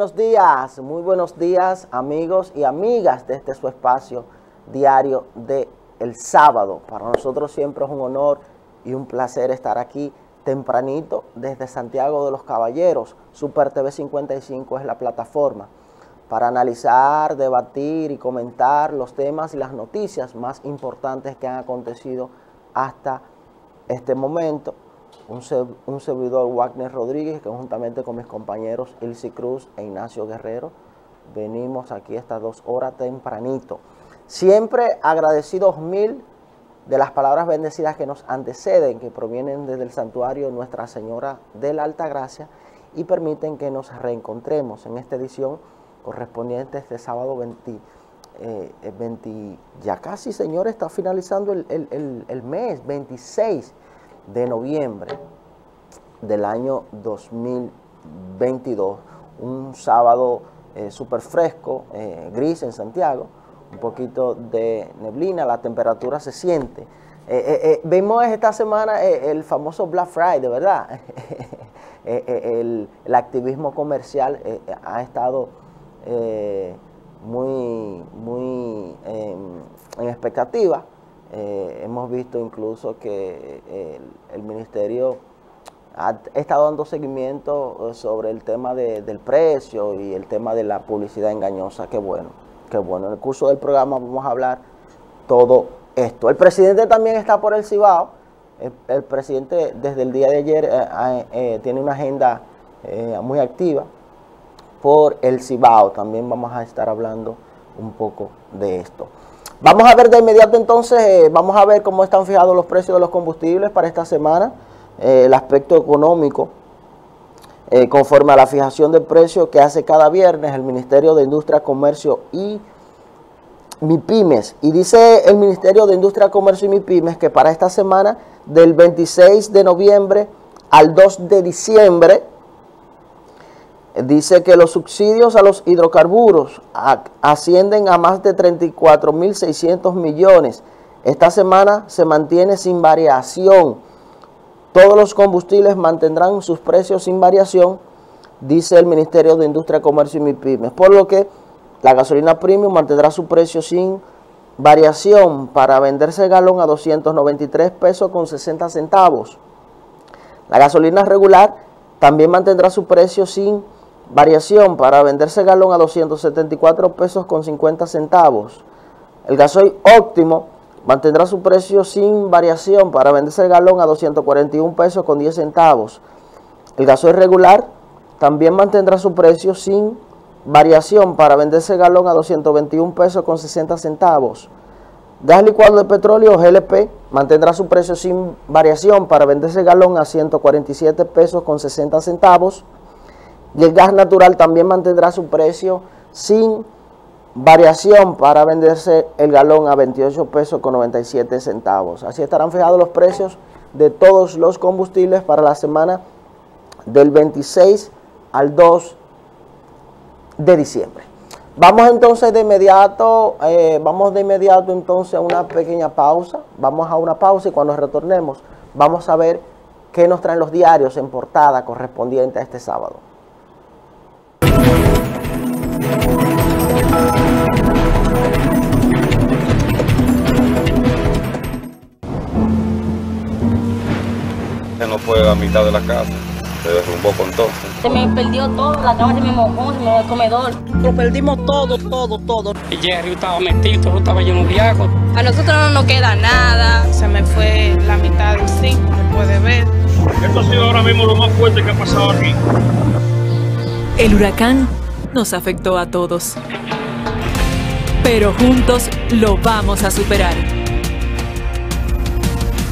buenos días, muy buenos días amigos y amigas de este su espacio diario de el sábado. Para nosotros siempre es un honor y un placer estar aquí tempranito desde Santiago de los Caballeros. Super TV 55 es la plataforma para analizar, debatir y comentar los temas y las noticias más importantes que han acontecido hasta este momento. Un servidor, Wagner Rodríguez, que juntamente con mis compañeros Ilse Cruz e Ignacio Guerrero, venimos aquí estas 2 horas tempranito. Siempre agradecidos mil de las palabras bendecidas que nos anteceden, que provienen desde el santuario Nuestra Señora de la Altagracia y permiten que nos reencontremos en esta edición correspondiente este sábado 20, ya casi, señores, está finalizando el mes, 26 de noviembre del año 2022, un sábado súper fresco, gris en Santiago, un poquito de neblina, la temperatura se siente. Vimos esta semana el famoso Black Friday, ¿verdad? El activismo comercial ha estado muy en expectativa. Hemos visto incluso que el Ministerio ha estado dando seguimiento sobre el tema del precio y el tema de la publicidad engañosa. Qué bueno, qué bueno. En el curso del programa vamos a hablar todo esto. El presidente también está por el Cibao. El presidente desde el día de ayer tiene una agenda muy activa por el Cibao. También vamos a estar hablando un poco de esto. Vamos a ver de inmediato entonces, vamos a ver cómo están fijados los precios de los combustibles para esta semana, el aspecto económico, conforme a la fijación de precios que hace cada viernes el Ministerio de Industria, Comercio y MiPymes. Y dice el Ministerio de Industria, Comercio y MiPymes que para esta semana, del 26 de noviembre al 2 de diciembre, dice que los subsidios a los hidrocarburos ascienden a más de 34.600 millones. Esta semana se mantiene sin variación. Todos los combustibles mantendrán sus precios sin variación, dice el Ministerio de Industria, Comercio y MiPymes. Por lo que la gasolina premium mantendrá su precio sin variación para venderse el galón a 293 pesos con 60 centavos. La gasolina regular también mantendrá su precio sin variación para venderse galón a 274 pesos con 50 centavos. El gasoil óptimo mantendrá su precio sin variación para venderse galón a 241 pesos con 10 centavos. El gasoil regular también mantendrá su precio sin variación para venderse galón a 221 pesos con 60 centavos. Gas licuado de petróleo, GLP, mantendrá su precio sin variación para venderse galón a 147 pesos con 60 centavos. Y el gas natural también mantendrá su precio sin variación para venderse el galón a 28 pesos con 97 centavos. Así estarán fijados los precios de todos los combustibles para la semana del 26 al 2 de diciembre. Vamos entonces de inmediato, entonces a una pequeña pausa. Vamos a una pausa y cuando retornemos vamos a ver qué nos traen los diarios en portada correspondiente a este sábado. Se nos fue la mitad de la casa. Se derrumbó con todo. Se me perdió todo, la cama se me mojó, se me mojó el comedor. Lo perdimos todo, todo, todo. Jerry estaba metido, todo estaba lleno de agua. A nosotros no nos queda nada. Se me fue la mitad del zinc, se puede ver. Esto ha sido ahora mismo lo más fuerte que ha pasado aquí. El huracán nos afectó a todos. Pero juntos lo vamos a superar.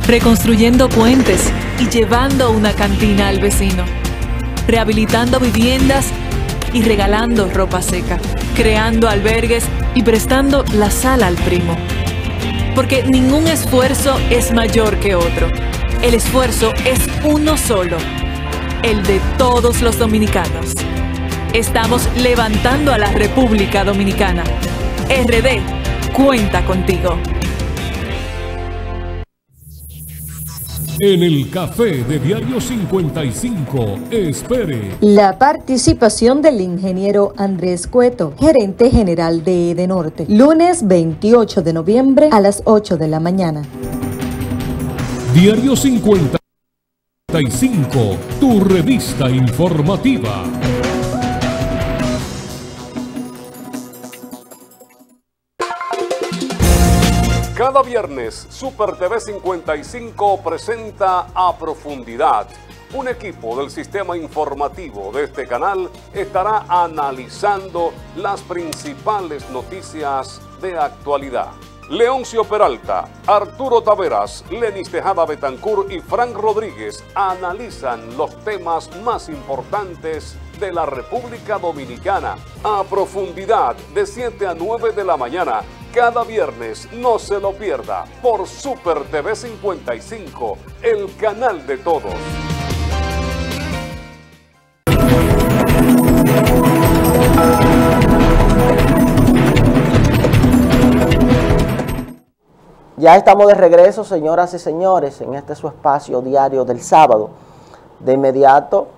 Reconstruyendo puentes y llevando una cantina al vecino, rehabilitando viviendas y regalando ropa seca, creando albergues y prestando la sala al primo. Porque ningún esfuerzo es mayor que otro. El esfuerzo es uno solo, el de todos los dominicanos. Estamos levantando a la República Dominicana. RD, cuenta contigo. En el Café de Diario 55, espere. La participación del ingeniero Andrés Cueto, gerente general de Edenorte, lunes 28 de noviembre a las 8 de la mañana. Diario 55, tu revista informativa. Cada viernes, Super TV 55 presenta A Profundidad. Un equipo del sistema informativo de este canal estará analizando las principales noticias de actualidad. Leoncio Peralta, Arturo Taveras, Lenis Tejada Betancur y Frank Rodríguez analizan los temas más importantes de la República Dominicana. A Profundidad, de 7 a 9 de la mañana. Cada viernes, no se lo pierda, por Super TV 55, el canal de todos. Ya estamos de regreso, señoras y señores, en este su espacio diario del sábado. De inmediato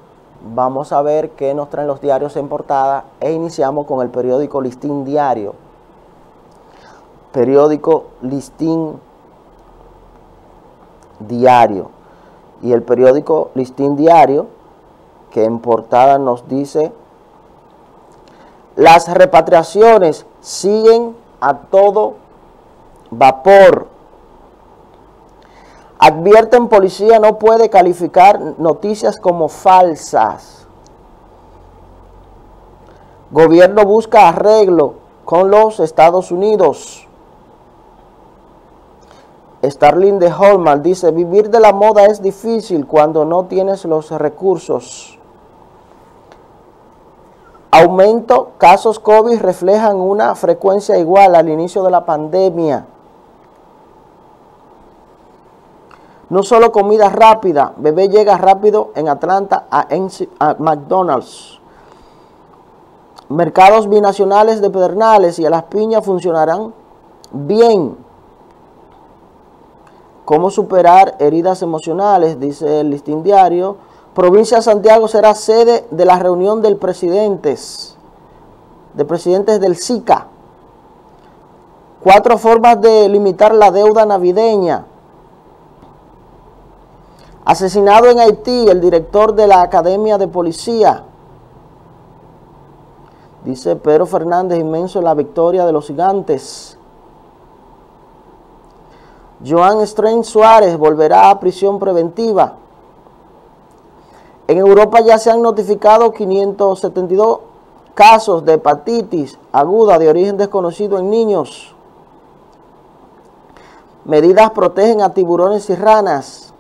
vamos a ver qué nos traen los diarios en portada e iniciamos con el periódico Listín Diario. Periódico Listín Diario. Y el periódico Listín Diario, que en portada nos dice: las repatriaciones siguen a todo vapor. Advierten policía no puede calificar noticias como falsas. Gobierno busca arreglo con los Estados Unidos. Starling de Holman dice: vivir de la moda es difícil cuando no tienes los recursos. Aumento, casos COVID reflejan una frecuencia igual al inicio de la pandemia. No solo comida rápida, bebé llega rápido en Atlanta a McDonald's. Mercados binacionales de Pedernales y a las Piñas funcionarán bien. ¿Cómo superar heridas emocionales? Dice el Listín Diario. Provincia de Santiago será sede de la reunión de presidentes del SICA. 4 formas de limitar la deuda navideña. Asesinado en Haití el director de la Academia de Policía. Dice Pedro Fernández, inmenso en la victoria de los gigantes. Joan Strain Suárez volverá a prisión preventiva. En Europa ya se han notificado 572 casos de hepatitis aguda de origen desconocido en niños. Medidas protegen a tiburones y ranas.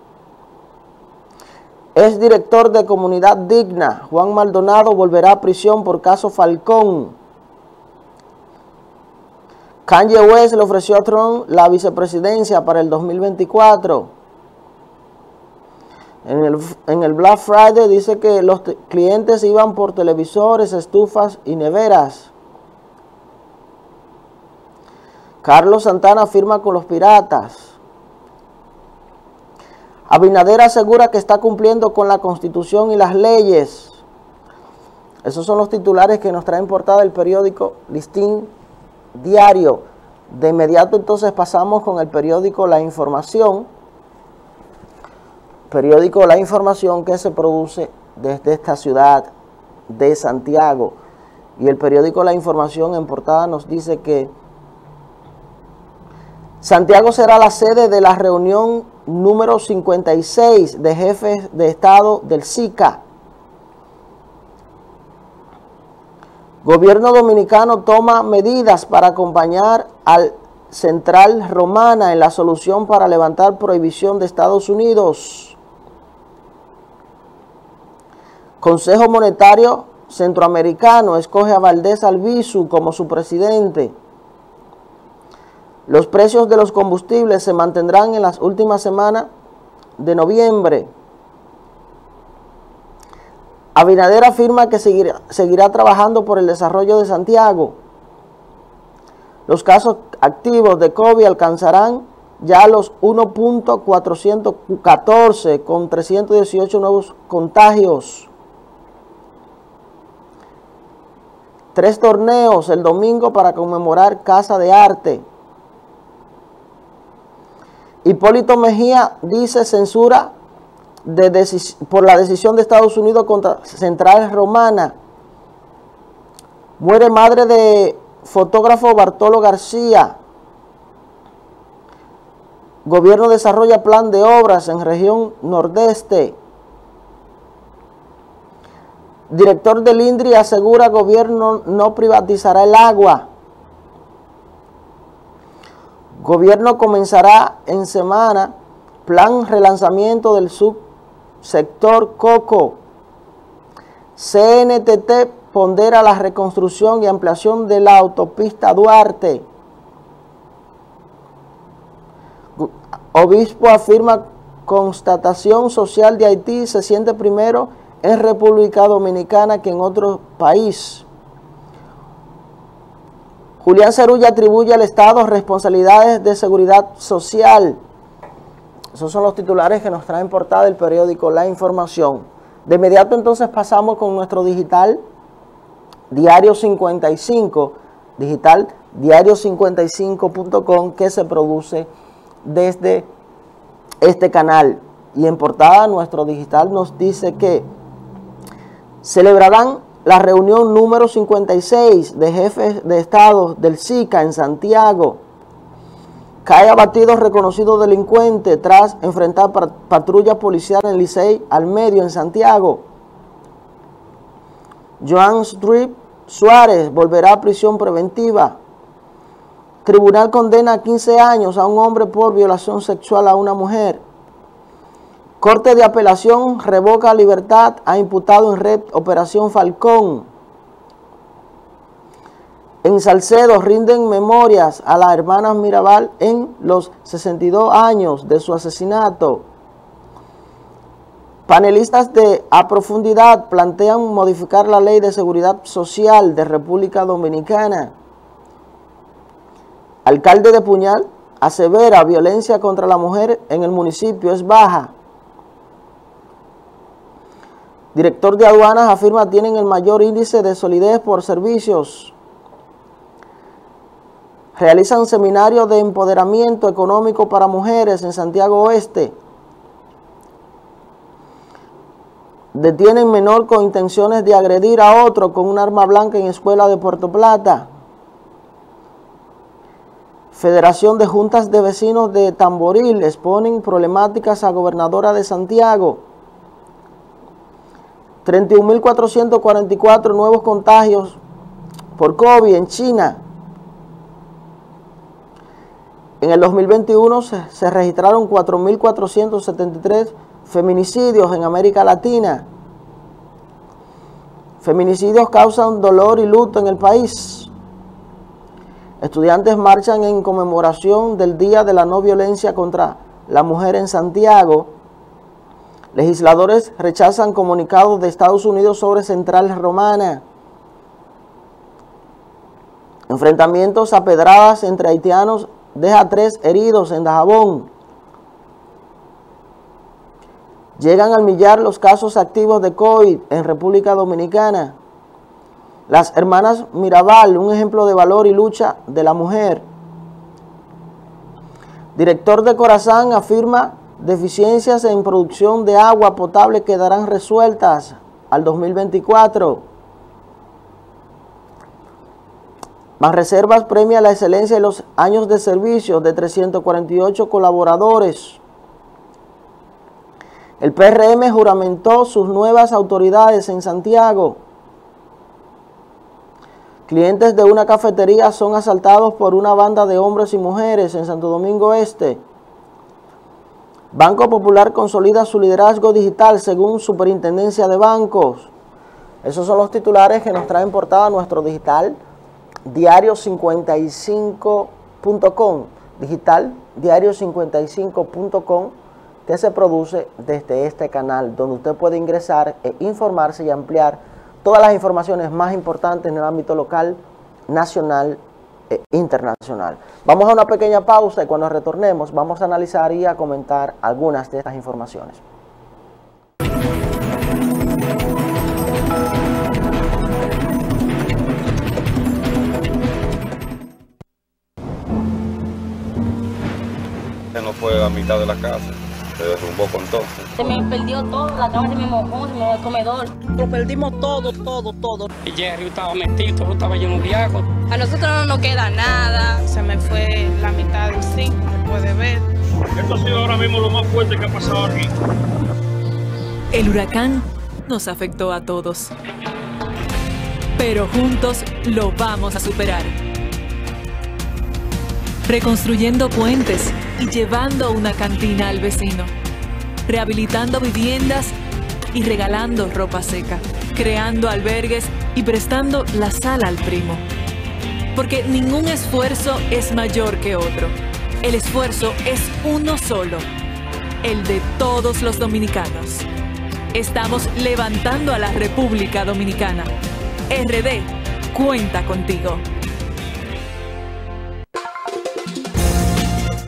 Exdirector de Comunidad Digna, Juan Maldonado, volverá a prisión por caso Falcón. Kanye West le ofreció a Trump la vicepresidencia para el 2024. En el Black Friday dice que los clientes iban por televisores, estufas y neveras. Carlos Santana firma con los Piratas. Abinader asegura que está cumpliendo con la Constitución y las leyes. Esos son los titulares que nos trae en portada el periódico Listín Diario. De inmediato entonces pasamos con el periódico La Información. Periódico La Información que se produce desde esta ciudad de Santiago. Y el periódico La Información en portada nos dice que Santiago será la sede de la reunión número 56 de jefes de Estado del SICA. Gobierno dominicano toma medidas para acompañar al Central Romana en la solución para levantar prohibición de Estados Unidos. Consejo Monetario Centroamericano escoge a Valdés Albizu como su presidente. Los precios de los combustibles se mantendrán en las últimas semanas de noviembre. Abinader afirma que seguirá trabajando por el desarrollo de Santiago. Los casos activos de COVID alcanzarán ya los 1.414 con 318 nuevos contagios. 3 torneos el domingo para conmemorar Casa de Arte. Hipólito Mejía dice censura por la decisión de Estados Unidos contra Central Romana. Muere madre de fotógrafo Bartolo García. Gobierno desarrolla plan de obras en región nordeste. Director del INDRI asegura gobierno no privatizará el agua. Gobierno comenzará en semana plan relanzamiento del subsector coco. CNTT pondera la reconstrucción y ampliación de la autopista Duarte. Obispo afirma constatación social de Haití se siente primero en República Dominicana que en otro país. Julián Cerulla atribuye al Estado responsabilidades de seguridad social. Esos son los titulares que nos traen portada el periódico La Información. De inmediato entonces pasamos con nuestro digital diario 55, digital diario55.com, que se produce desde este canal. Y en portada nuestro digital nos dice que celebrarán la reunión número 56 de jefes de Estado del SICA en Santiago. Cae abatido reconocido delincuente tras enfrentar patrulla policial en Licey al medio en Santiago. Joan Strain Suárez volverá a prisión preventiva. Tribunal condena a 15 años a un hombre por violación sexual a una mujer. Corte de apelación revoca libertad a imputado en red Operación Falcón. En Salcedo rinden memorias a las hermanas Mirabal en los 62 años de su asesinato. Panelistas de A Profundidad plantean modificar la Ley de Seguridad Social de República Dominicana. Alcalde de Puñal asevera violencia contra la mujer en el municipio es baja. Director de aduanas afirma tienen el mayor índice de solidez por servicios. Realizan seminario de empoderamiento económico para mujeres en Santiago Oeste. Detienen menor con intenciones de agredir a otro con un arma blanca en escuela de Puerto Plata. Federación de Juntas de Vecinos de Tamboril exponen problemáticas a gobernadora de Santiago. 31.444 nuevos contagios por COVID en China. En el 2021 se registraron 4.473 feminicidios en América Latina. Feminicidios causan dolor y luto en el país. Estudiantes marchan en conmemoración del Día de la No Violencia contra la Mujer en Santiago. Legisladores rechazan comunicados de Estados Unidos sobre Central Romana. Enfrentamientos a pedradas entre haitianos deja 3 heridos en Dajabón. Llegan al millar los casos activos de COVID en República Dominicana. Las hermanas Mirabal, un ejemplo de valor y lucha de la mujer. Director de Coraasan afirma deficiencias en producción de agua potable quedarán resueltas al 2024. Banreservas premia la excelencia y los años de servicio de 348 colaboradores. El PRM juramentó sus nuevas autoridades en Santiago. Clientes de una cafetería son asaltados por una banda de hombres y mujeres en Santo Domingo Este. Banco Popular consolida su liderazgo digital según Superintendencia de Bancos. Esos son los titulares que nos traen portada nuestro digital diario55.com. Digital diario55.com, que se produce desde este canal, donde usted puede ingresar e informarse y ampliar todas las informaciones más importantes en el ámbito local, nacional internacional. Vamos a una pequeña pausa y cuando retornemos vamos a analizar y a comentar algunas de estas informaciones. No fue a mitad de la casa, se derrumbó con todo. Se me perdió todo, la cama se me mojó, se me mojó el comedor. Lo perdimos todo, todo, todo. Y Jerry estaba metido, yo estaba lleno de viajes. A nosotros no nos queda nada. Se me fue la mitad del zinc, se puede ver. Esto ha sido ahora mismo lo más fuerte que ha pasado aquí. El huracán nos afectó a todos. Pero juntos lo vamos a superar. Reconstruyendo puentes y llevando una cantina al vecino, rehabilitando viviendas y regalando ropa seca, creando albergues y prestando la sala al primo. Porque ningún esfuerzo es mayor que otro. El esfuerzo es uno solo, el de todos los dominicanos. Estamos levantando a la República Dominicana. RD cuenta contigo.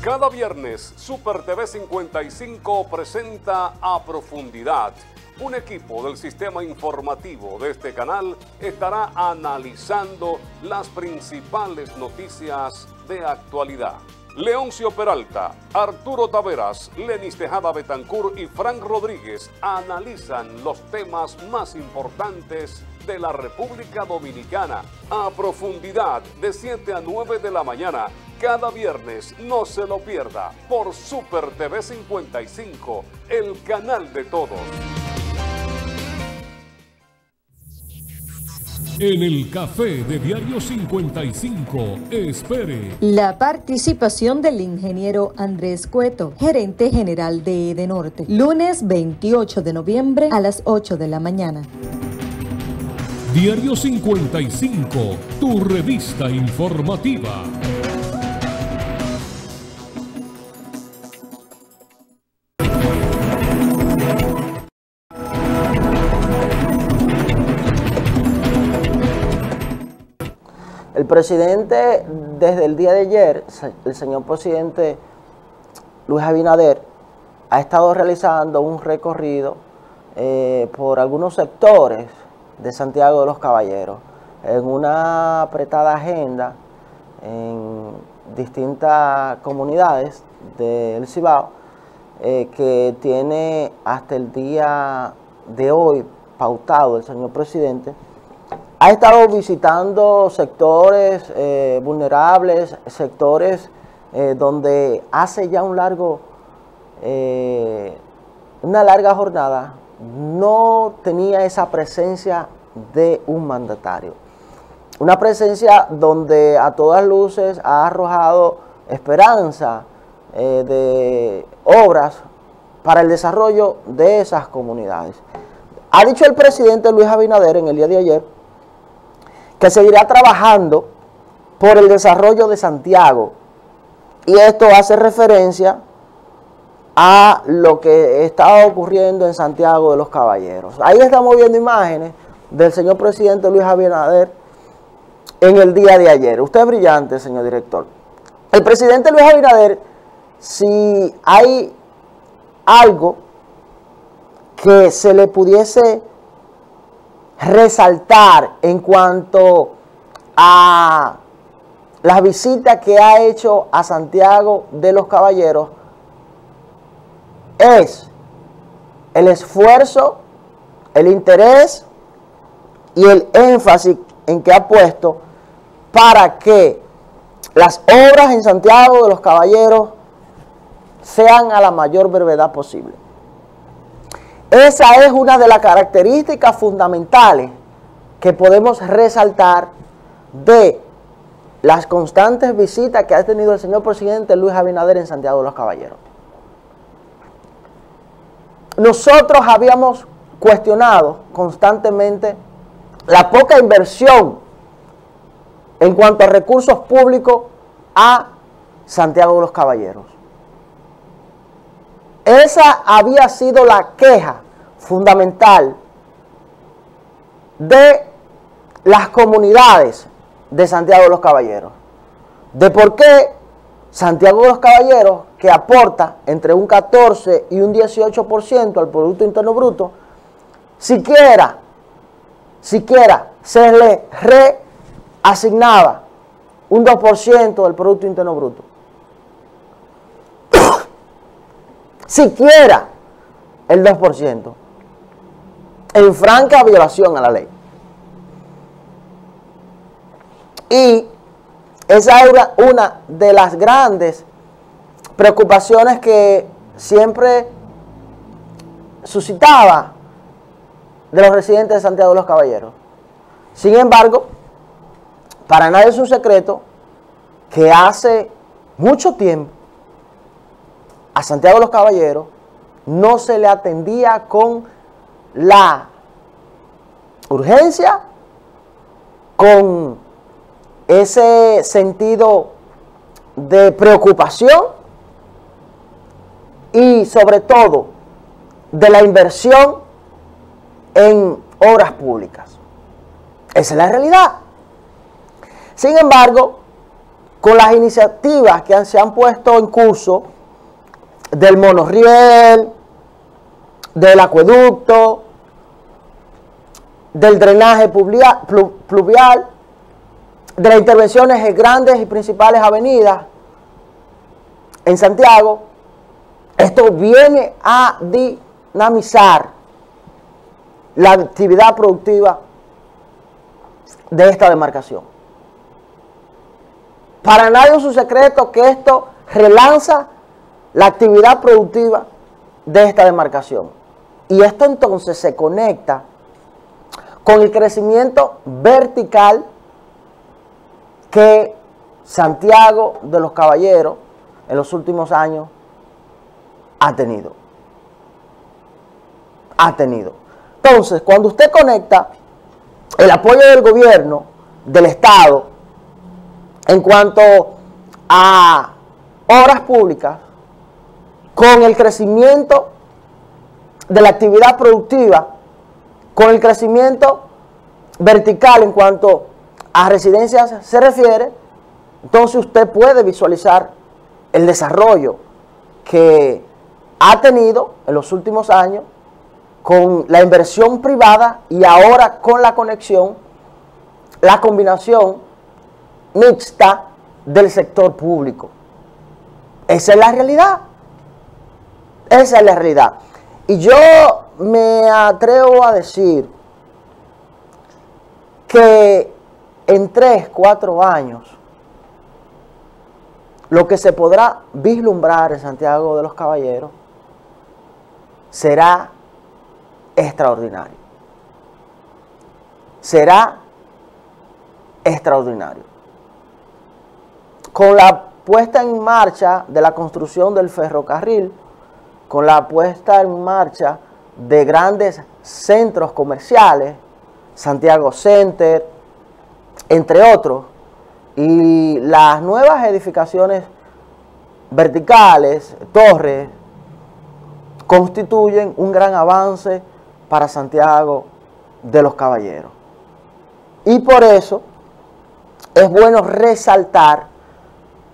Cada viernes, Super TV 55 presenta A Profundidad. Un equipo del sistema informativo de este canal estará analizando las principales noticias de actualidad. Leoncio Peralta, Arturo Taveras, Lenis Tejada Betancur y Frank Rodríguez analizan los temas más importantes de la República Dominicana. A Profundidad, de 7 a 9 de la mañana. Cada viernes, no se lo pierda, por Super TV 55, el canal de todos. En el café de Diario 55, espere. La participación del ingeniero Andrés Cueto, gerente general de Edenorte. Lunes 28 de noviembre a las 8 de la mañana. Diario 55, tu revista informativa. El presidente, desde el día de ayer, el señor presidente Luis Abinader, ha estado realizando un recorrido por algunos sectores de Santiago de los Caballeros, en una apretada agenda en distintas comunidades del Cibao, que tiene hasta el día de hoy pautado el señor presidente. Ha estado visitando sectores vulnerables, sectores donde hace ya un largo, una larga jornada no tenía esa presencia de un mandatario. Una presencia donde a todas luces ha arrojado esperanza de obras para el desarrollo de esas comunidades. Ha dicho el presidente Luis Abinader en el día de ayer que seguirá trabajando por el desarrollo de Santiago. Y esto hace referencia a lo que está ocurriendo en Santiago de los Caballeros. Ahí estamos viendo imágenes del señor presidente Luis Abinader en el día de ayer. Usted es brillante, señor director. El presidente Luis Abinader, si hay algo que se le pudiese resaltar en cuanto a las visitas que ha hecho a Santiago de los Caballeros, es el esfuerzo, el interés y el énfasis en que ha puesto para que las obras en Santiago de los Caballeros sean a la mayor brevedad posible. Esa es una de las características fundamentales que podemos resaltar de las constantes visitas que ha tenido el señor presidente Luis Abinader en Santiago de los Caballeros. Nosotros habíamos cuestionado constantemente la poca inversión en cuanto a recursos públicos a Santiago de los Caballeros. Esa había sido la queja fundamental de las comunidades de Santiago de los Caballeros. de por qué Santiago de los Caballeros, que aporta entre un 14 y un 18% al Producto Interno Bruto, siquiera se le reasignaba un 2% del Producto Interno Bruto. Siquiera el 2%, en franca violación a la ley. Y esa es una de las grandes preocupaciones que siempre suscitaba de los residentes de Santiago de los Caballeros. Sin embargo, para nadie es un secreto que hace mucho tiempo a Santiago de los Caballeros no se le atendía con la urgencia, con ese sentido de preocupación y sobre todo de la inversión en obras públicas. Esa es la realidad. Sin embargo, con las iniciativas que se han puesto en curso del monorriel, del acueducto, del drenaje pluvial, de las intervenciones en grandes y principales avenidas en Santiago, esto viene a dinamizar la actividad productiva de esta demarcación. Para nadie es un secreto que esto relanza la actividad productiva de esta demarcación. Y esto entonces se conecta con el crecimiento vertical que Santiago de los Caballeros en los últimos años ha tenido. Entonces, cuando usted conecta el apoyo del gobierno, del Estado, en cuanto a obras públicas, con el crecimiento de la actividad productiva, con el crecimiento vertical en cuanto a residencias se refiere, entonces usted puede visualizar el desarrollo que ha tenido en los últimos años con la inversión privada y ahora con la conexión, la combinación mixta del sector público. Esa es la realidad. Esa es la realidad. Y yo me atrevo a decir que en 3 a 4 años, lo que se podrá vislumbrar en Santiago de los Caballeros será extraordinario. Será extraordinario. Con la puesta en marcha de la construcción del ferrocarril, con la puesta en marcha de grandes centros comerciales, Santiago Center, entre otros, y las nuevas edificaciones verticales, torres, constituyen un gran avance para Santiago de los Caballeros. Y por eso es bueno resaltar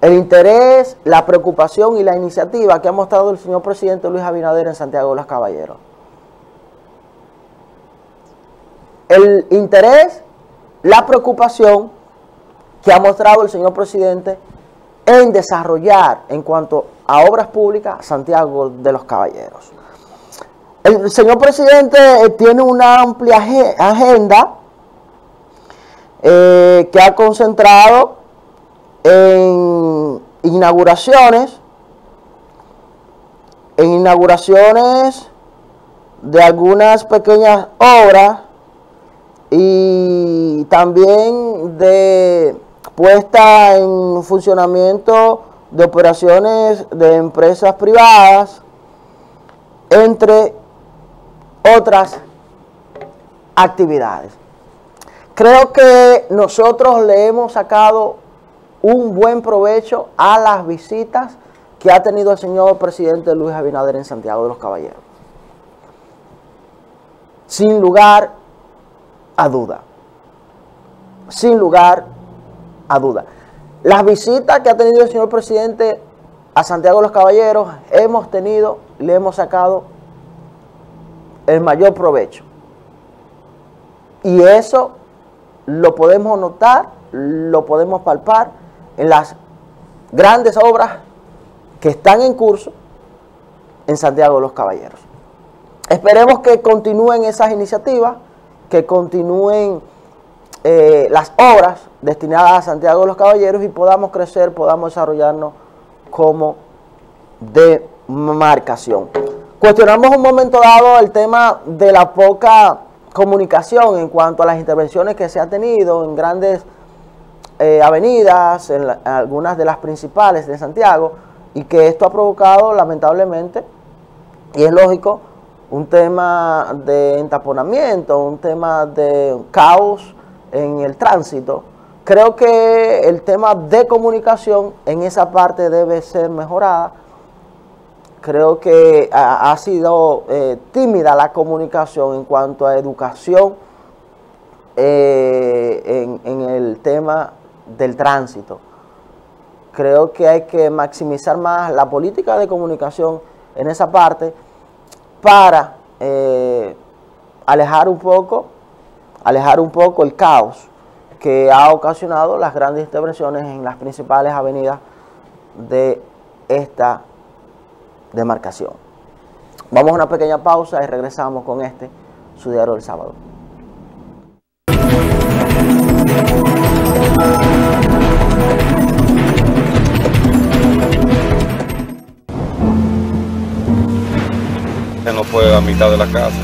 el interés, la preocupación y la iniciativa que ha mostrado el señor presidente Luis Abinader en Santiago de los Caballeros. El interés, la preocupación que ha mostrado el señor presidente en desarrollar en cuanto a obras públicas Santiago de los Caballeros. El señor presidente tiene una amplia agenda que ha concentrado en inauguraciones de algunas pequeñas obras y también de puesta en funcionamiento de operaciones de empresas privadas, entre otras actividades. Creo que nosotros le hemos sacado un buen provecho a las visitas que ha tenido el señor presidente Luis Abinader en Santiago de los Caballeros. Sin lugar a duda. Sin lugar a duda. Las visitas que ha tenido el señor presidente a Santiago de los Caballeros, le hemos sacado el mayor provecho. Y eso lo podemos notar, lo podemos palpar en las grandes obras que están en curso en Santiago de los Caballeros. Esperemos que continúen esas iniciativas, que continúen las obras destinadas a Santiago de los Caballeros y podamos crecer, podamos desarrollarnos como demarcación. Cuestionamos un momento dado el tema de la poca comunicación en cuanto a las intervenciones que se ha tenido en grandes avenidas, en algunas de las principales de Santiago, y que esto ha provocado lamentablemente, y es lógico, un tema de entaponamiento, un tema de caos en el tránsito. Creo que el tema de comunicación en esa parte debe ser mejorada. Creo que ha sido tímida la comunicación en cuanto a educación en el tema del tránsito. Creo que hay que maximizar más la política de comunicación en esa parte para alejar un poco el caos que ha ocasionado las grandes intervenciones en las principales avenidas de esta demarcación. Vamos a una pequeña pausa y regresamos con este, su diario del sábado. No fue a mitad de la casa,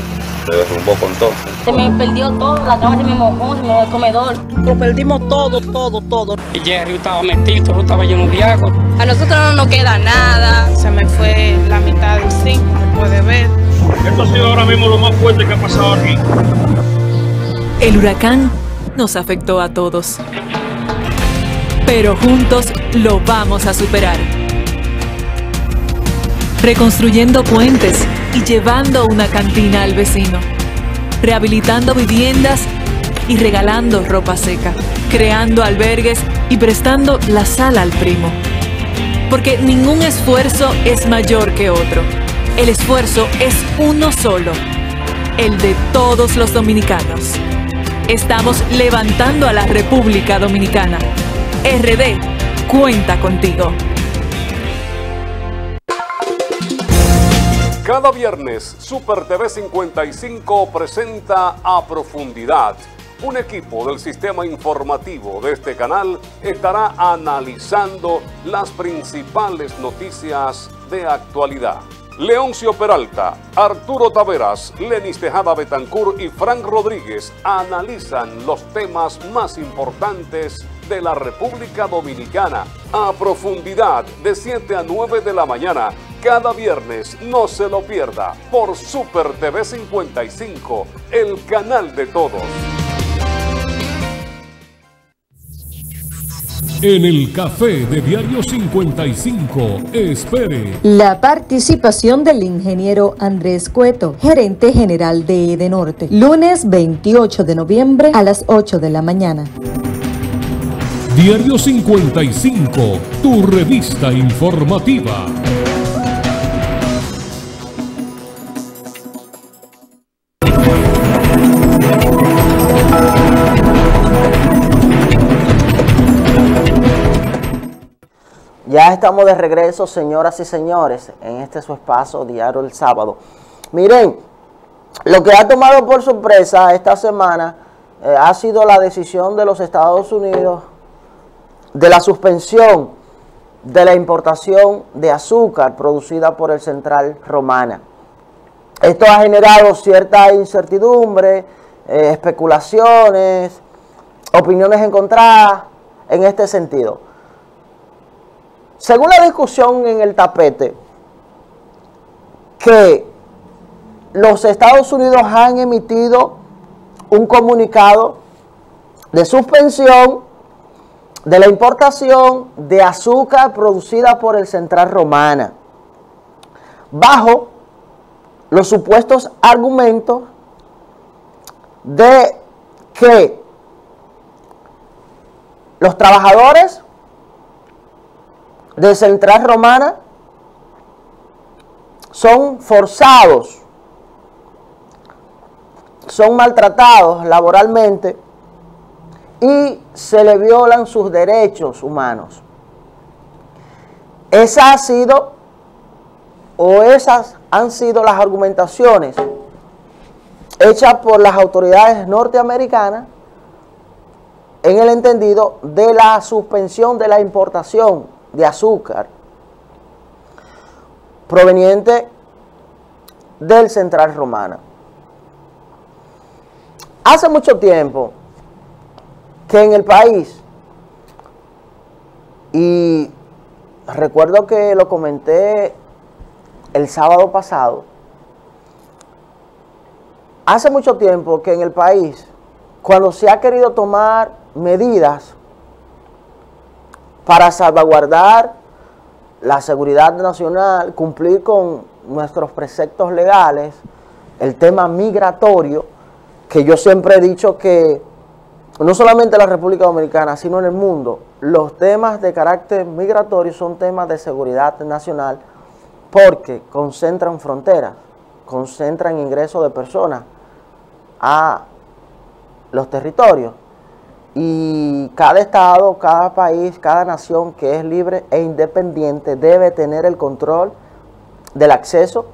se derrumbó con todo. Se me perdió todo, la cama se me mojó, se me mojó el comedor. Lo perdimos todo. Y Jerry estaba metido, yo estaba lleno de agua. A nosotros no nos queda nada. Se me fue la mitad del zinc, se puede ver. Esto ha sido ahora mismo lo más fuerte que ha pasado aquí. El huracán nos afectó a todos, pero juntos lo vamos a superar. Reconstruyendo puentes y llevando una cantina al vecino, rehabilitando viviendas y regalando ropa seca, creando albergues y prestando la sala al primo. Porque ningún esfuerzo es mayor que otro. El esfuerzo es uno solo, el de todos los dominicanos. Estamos levantando a la República Dominicana. RD cuenta contigo. Cada viernes, Super TV 55 presenta A Profundidad. Un equipo del sistema informativo de este canal estará analizando las principales noticias de actualidad. Leoncio Peralta, Arturo Taveras, Lenis Tejada Betancur y Frank Rodríguez analizan los temas más importantes de la República Dominicana. A Profundidad, de 7 a 9 de la mañana. Cada viernes, no se lo pierda, por Super TV 55, el canal de todos. En el café de Diario 55, espere la participación del ingeniero Andrés Cueto, gerente general de Edenorte, lunes 28 de noviembre a las 8 de la mañana. Diario 55, tu revista informativa. Ya estamos de regreso, señoras y señores, en este su espacio diario el sábado. Miren, lo que ha tomado por sorpresa esta semana ha sido la decisión de los Estados Unidos de la suspensión de la importación de azúcar producida por el Central Romana. Esto ha generado cierta incertidumbre, especulaciones, opiniones encontradas en este sentido. Según la discusión en el tapete, que los Estados Unidos han emitido un comunicado de suspensión de la importación de azúcar producida por el Central Romana, bajo los supuestos argumentos de que los trabajadores de Central Romana son forzados, son maltratados laboralmente y se le violan sus derechos humanos. Esa ha sido, o esas han sido las argumentaciones hechas por las autoridades norteamericanas en el entendido de la suspensión de la importación de azúcar proveniente del Central Romana. Hace mucho tiempo que en el país, y recuerdo que lo comenté el sábado pasado, hace mucho tiempo que en el país, cuando se ha querido tomar medidas para salvaguardar la seguridad nacional, cumplir con nuestros preceptos legales, el tema migratorio, que yo siempre he dicho que no solamente en la República Dominicana, sino en el mundo, los temas de carácter migratorio son temas de seguridad nacional porque concentran fronteras, concentran ingresos de personas a los territorios. Y cada estado, cada país, cada nación que es libre e independiente debe tener el control del acceso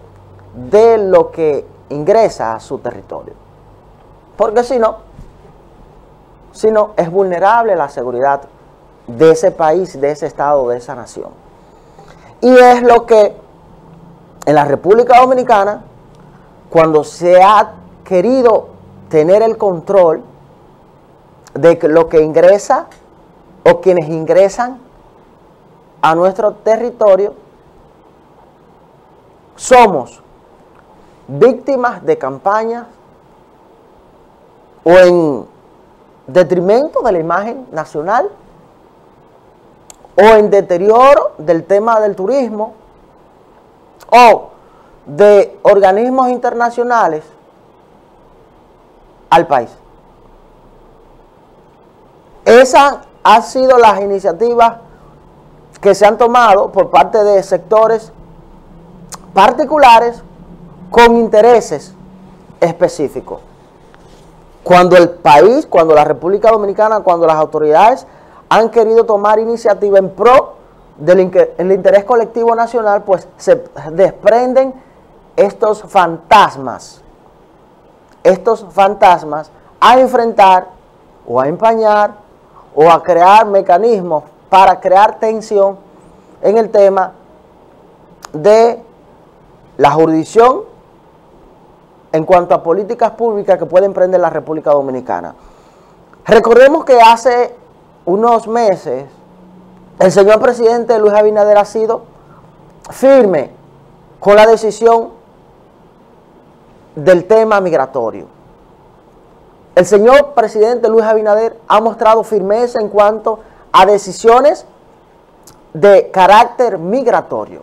de lo que ingresa a su territorio. Porque si no, es vulnerable la seguridad de ese país, de ese estado, de esa nación. Y es lo que en la República Dominicana, cuando se ha querido tener el control de lo que ingresa o quienes ingresan a nuestro territorio, somos víctimas de campañas o en detrimento de la imagen nacional, o en deterioro del tema del turismo, o de organismos internacionales al país. Esas han sido las iniciativas que se han tomado por parte de sectores particulares con intereses específicos. Cuando el país, cuando la República Dominicana, cuando las autoridades han querido tomar iniciativa en pro del interés colectivo nacional, pues se desprenden estos fantasmas a enfrentar o a empañar o a crear mecanismos para crear tensión en el tema de la jurisdicción en cuanto a políticas públicas que puede emprender la República Dominicana. Recordemos que hace unos meses el señor presidente Luis Abinader ha sido firme con la decisión del tema migratorio. El señor presidente Luis Abinader ha mostrado firmeza en cuanto a decisiones de carácter migratorio.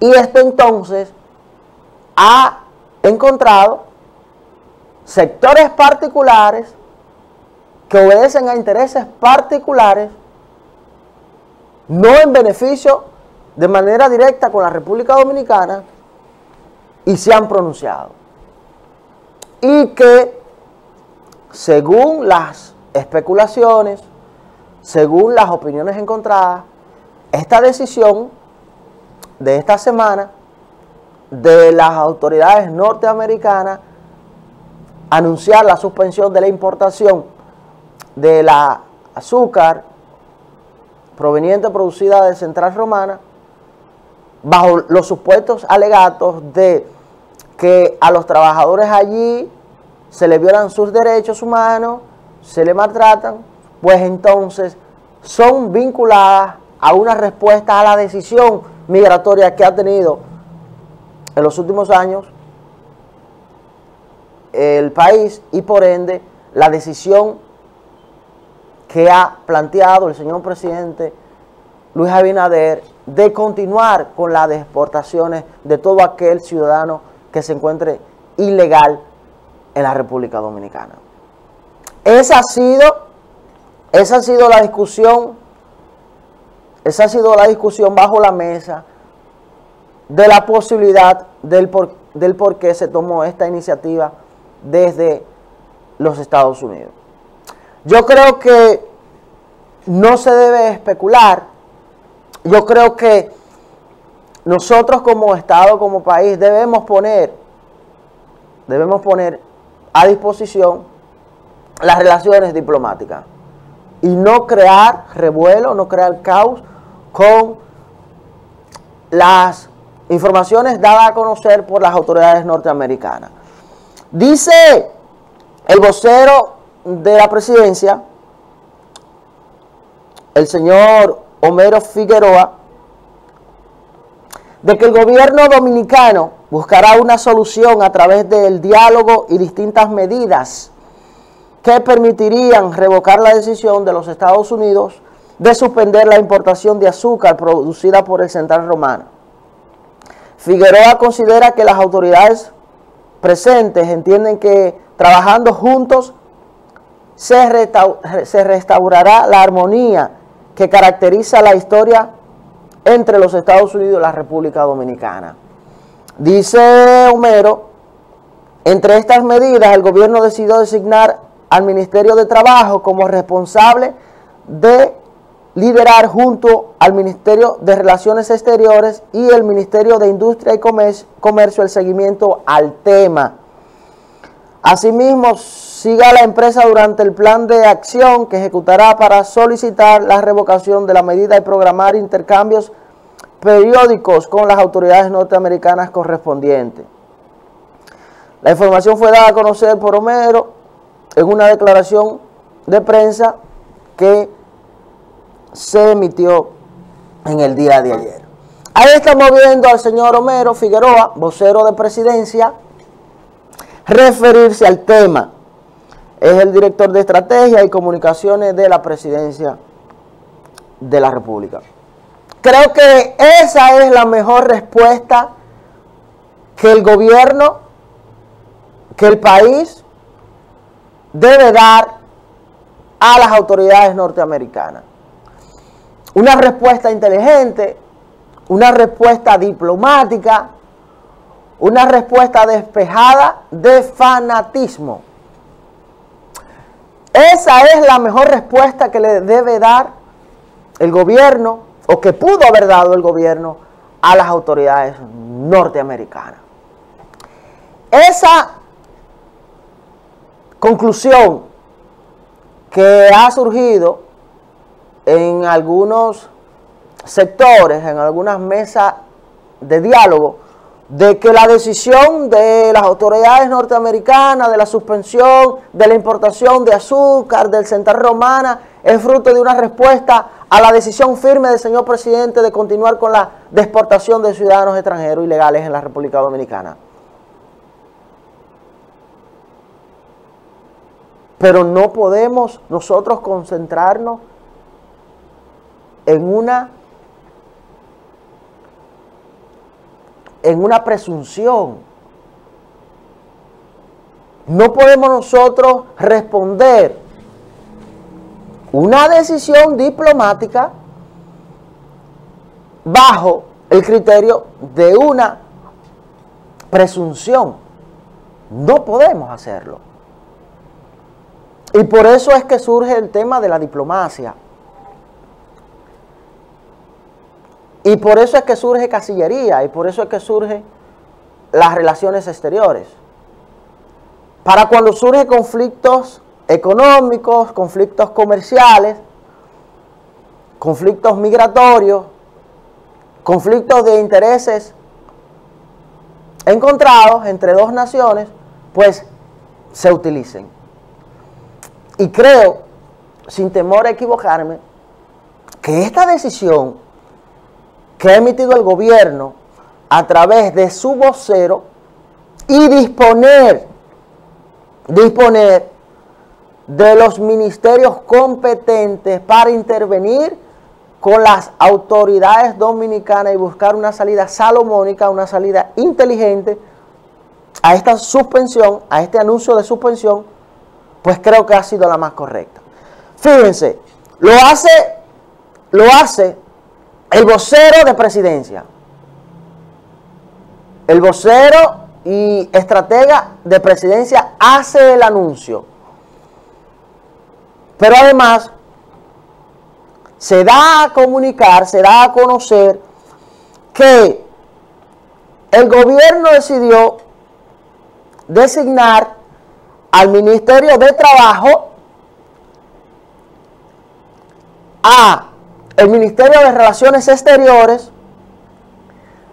Y esto entonces ha encontrado sectores particulares que obedecen a intereses particulares, no en beneficio de manera directa con la República Dominicana, y se han pronunciado. Y que, según las especulaciones, según las opiniones encontradas, esta decisión de esta semana de las autoridades norteamericanas anunciar la suspensión de la importación de la azúcar proveniente producida de Central Romana bajo los supuestos alegatos de que a los trabajadores allí se les violan sus derechos humanos, se les maltratan, pues entonces son vinculadas a una respuesta a la decisión migratoria que ha tenido en los últimos años el país, y por ende la decisión que ha planteado el señor presidente Luis Abinader de continuar con las deportaciones de todo aquel ciudadano que se encuentre ilegal en la República Dominicana. Esa ha sido la discusión Esa ha sido la discusión bajo la mesa de la posibilidad del por qué se tomó esta iniciativa desde los Estados Unidos. Yo creo que no se debe especular. Yo creo que nosotros como Estado, como país, debemos poner a disposición las relaciones diplomáticas y no crear revuelo, no crear caos con las informaciones dadas a conocer por las autoridades norteamericanas. Dice el vocero de la presidencia, el señor Homero Figueroa, de que el gobierno dominicano buscará una solución a través del diálogo y distintas medidas que permitirían revocar la decisión de los Estados Unidos de suspender la importación de azúcar producida por el Central Romana. Figueroa considera que las autoridades presentes entienden que trabajando juntos se restaurará la armonía que caracteriza la historia entre los Estados Unidos y la República Dominicana. Dice Homero, entre estas medidas el gobierno decidió designar al Ministerio de Trabajo como responsable de liderar junto al Ministerio de Relaciones Exteriores y el Ministerio de Industria y Comercio el seguimiento al tema. Asimismo, siga la empresa durante el plan de acción que ejecutará para solicitar la revocación de la medida y programar intercambios periódicos con las autoridades norteamericanas correspondientes. La información fue dada a conocer por Homero en una declaración de prensa que se emitió en el día de ayer. Ahí estamos viendo al señor Homero Figueroa, vocero de presidencia, referirse al tema. Es el director de Estrategia y Comunicaciones de la Presidencia de la República. Creo que esa es la mejor respuesta que el gobierno, que el país debe dar a las autoridades norteamericanas. Una respuesta inteligente, una respuesta diplomática, una respuesta despejada de fanatismo. Esa es la mejor respuesta que le debe dar el gobierno, o que pudo haber dado el gobierno, a las autoridades norteamericanas. Esa conclusión que ha surgido en algunos sectores, en algunas mesas de diálogo, de que la decisión de las autoridades norteamericanas de la suspensión de la importación de azúcar del Central Romana es fruto de una respuesta a la decisión firme del señor presidente de continuar con la deportación de ciudadanos extranjeros ilegales en la República Dominicana. Pero no podemos nosotros concentrarnos en una presunción. No podemos nosotros responder una decisión diplomática bajo el criterio de una presunción. No podemos hacerlo. Y por eso es que surge el tema de la diplomacia. Y por eso es que surge Cancillería, y por eso es que surge las relaciones exteriores. Para cuando surgen conflictos económicos, conflictos comerciales, conflictos migratorios, conflictos de intereses encontrados entre dos naciones, pues se utilicen. Y creo, sin temor a equivocarme, que esta decisión que ha emitido el gobierno a través de su vocero y disponer de los ministerios competentes para intervenir con las autoridades dominicanas y buscar una salida salomónica, una salida inteligente a esta suspensión, a este anuncio de suspensión, pues creo que ha sido la más correcta. Fíjense, lo hace el vocero de presidencia, el vocero y estratega de presidencia hace el anuncio, pero además se da a comunicar, se da a conocer que el gobierno decidió designar al Ministerio de Trabajo, al Ministerio de Relaciones Exteriores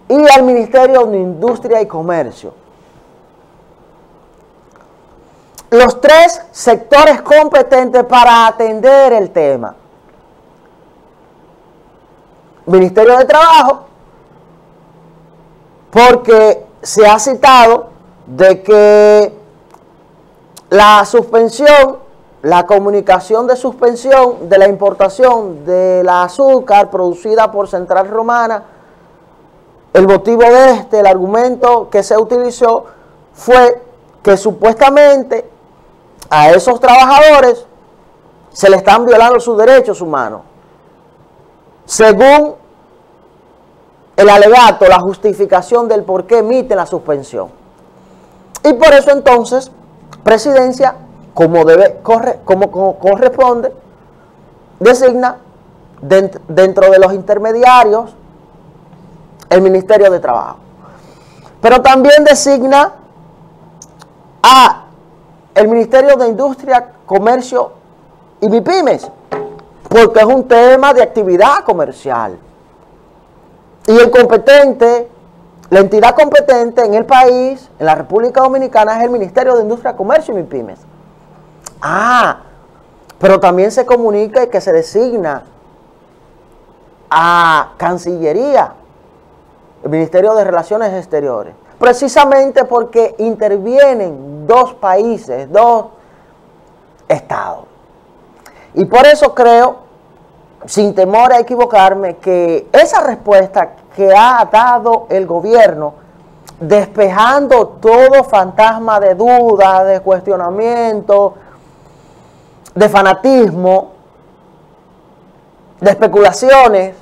y al Ministerio de Industria y Comercio. Los tres sectores competentes para atender el tema. Ministerio de Trabajo, porque se ha citado de que la suspensión, la comunicación de suspensión de la importación del azúcar producida por Central Romana, el motivo de el argumento que se utilizó fue que supuestamente a esos trabajadores se le están violando sus derechos humanos. Según el alegato, la justificación del por qué emiten la suspensión. Y por eso entonces, presidencia, como corresponde, designa dentro de los intermediarios el Ministerio de Trabajo. Pero también designa al Ministerio de Industria, Comercio y MiPymes, porque es un tema de actividad comercial. Y el competente, la entidad competente en el país, en la República Dominicana, es el Ministerio de Industria, Comercio y MiPymes. Pero también se comunica y que se designa a Cancillería, el Ministerio de Relaciones Exteriores, precisamente porque intervienen dos países, dos estados. Y por eso creo, sin temor a equivocarme, que esa respuesta que ha dado el gobierno, despejando todo fantasma de duda, de cuestionamiento, de fanatismo, de especulaciones,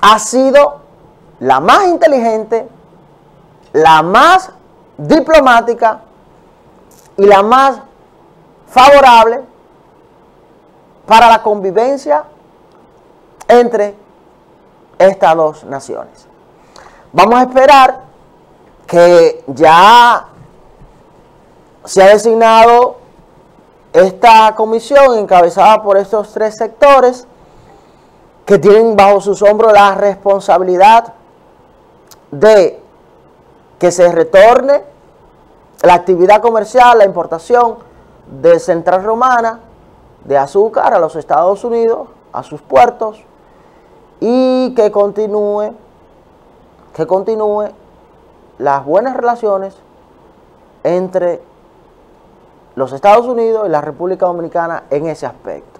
ha sido la más inteligente, la más diplomática y la más favorable para la convivencia entre estas dos naciones. Vamos a esperar que ya se ha designado esta comisión encabezada por estos tres sectores que tienen bajo sus hombros la responsabilidad de que se retorne la actividad comercial, la importación de Central Romana, de azúcar a los Estados Unidos, a sus puertos, y que continúe las buenas relaciones entre los Estados Unidos y la República Dominicana en ese aspecto.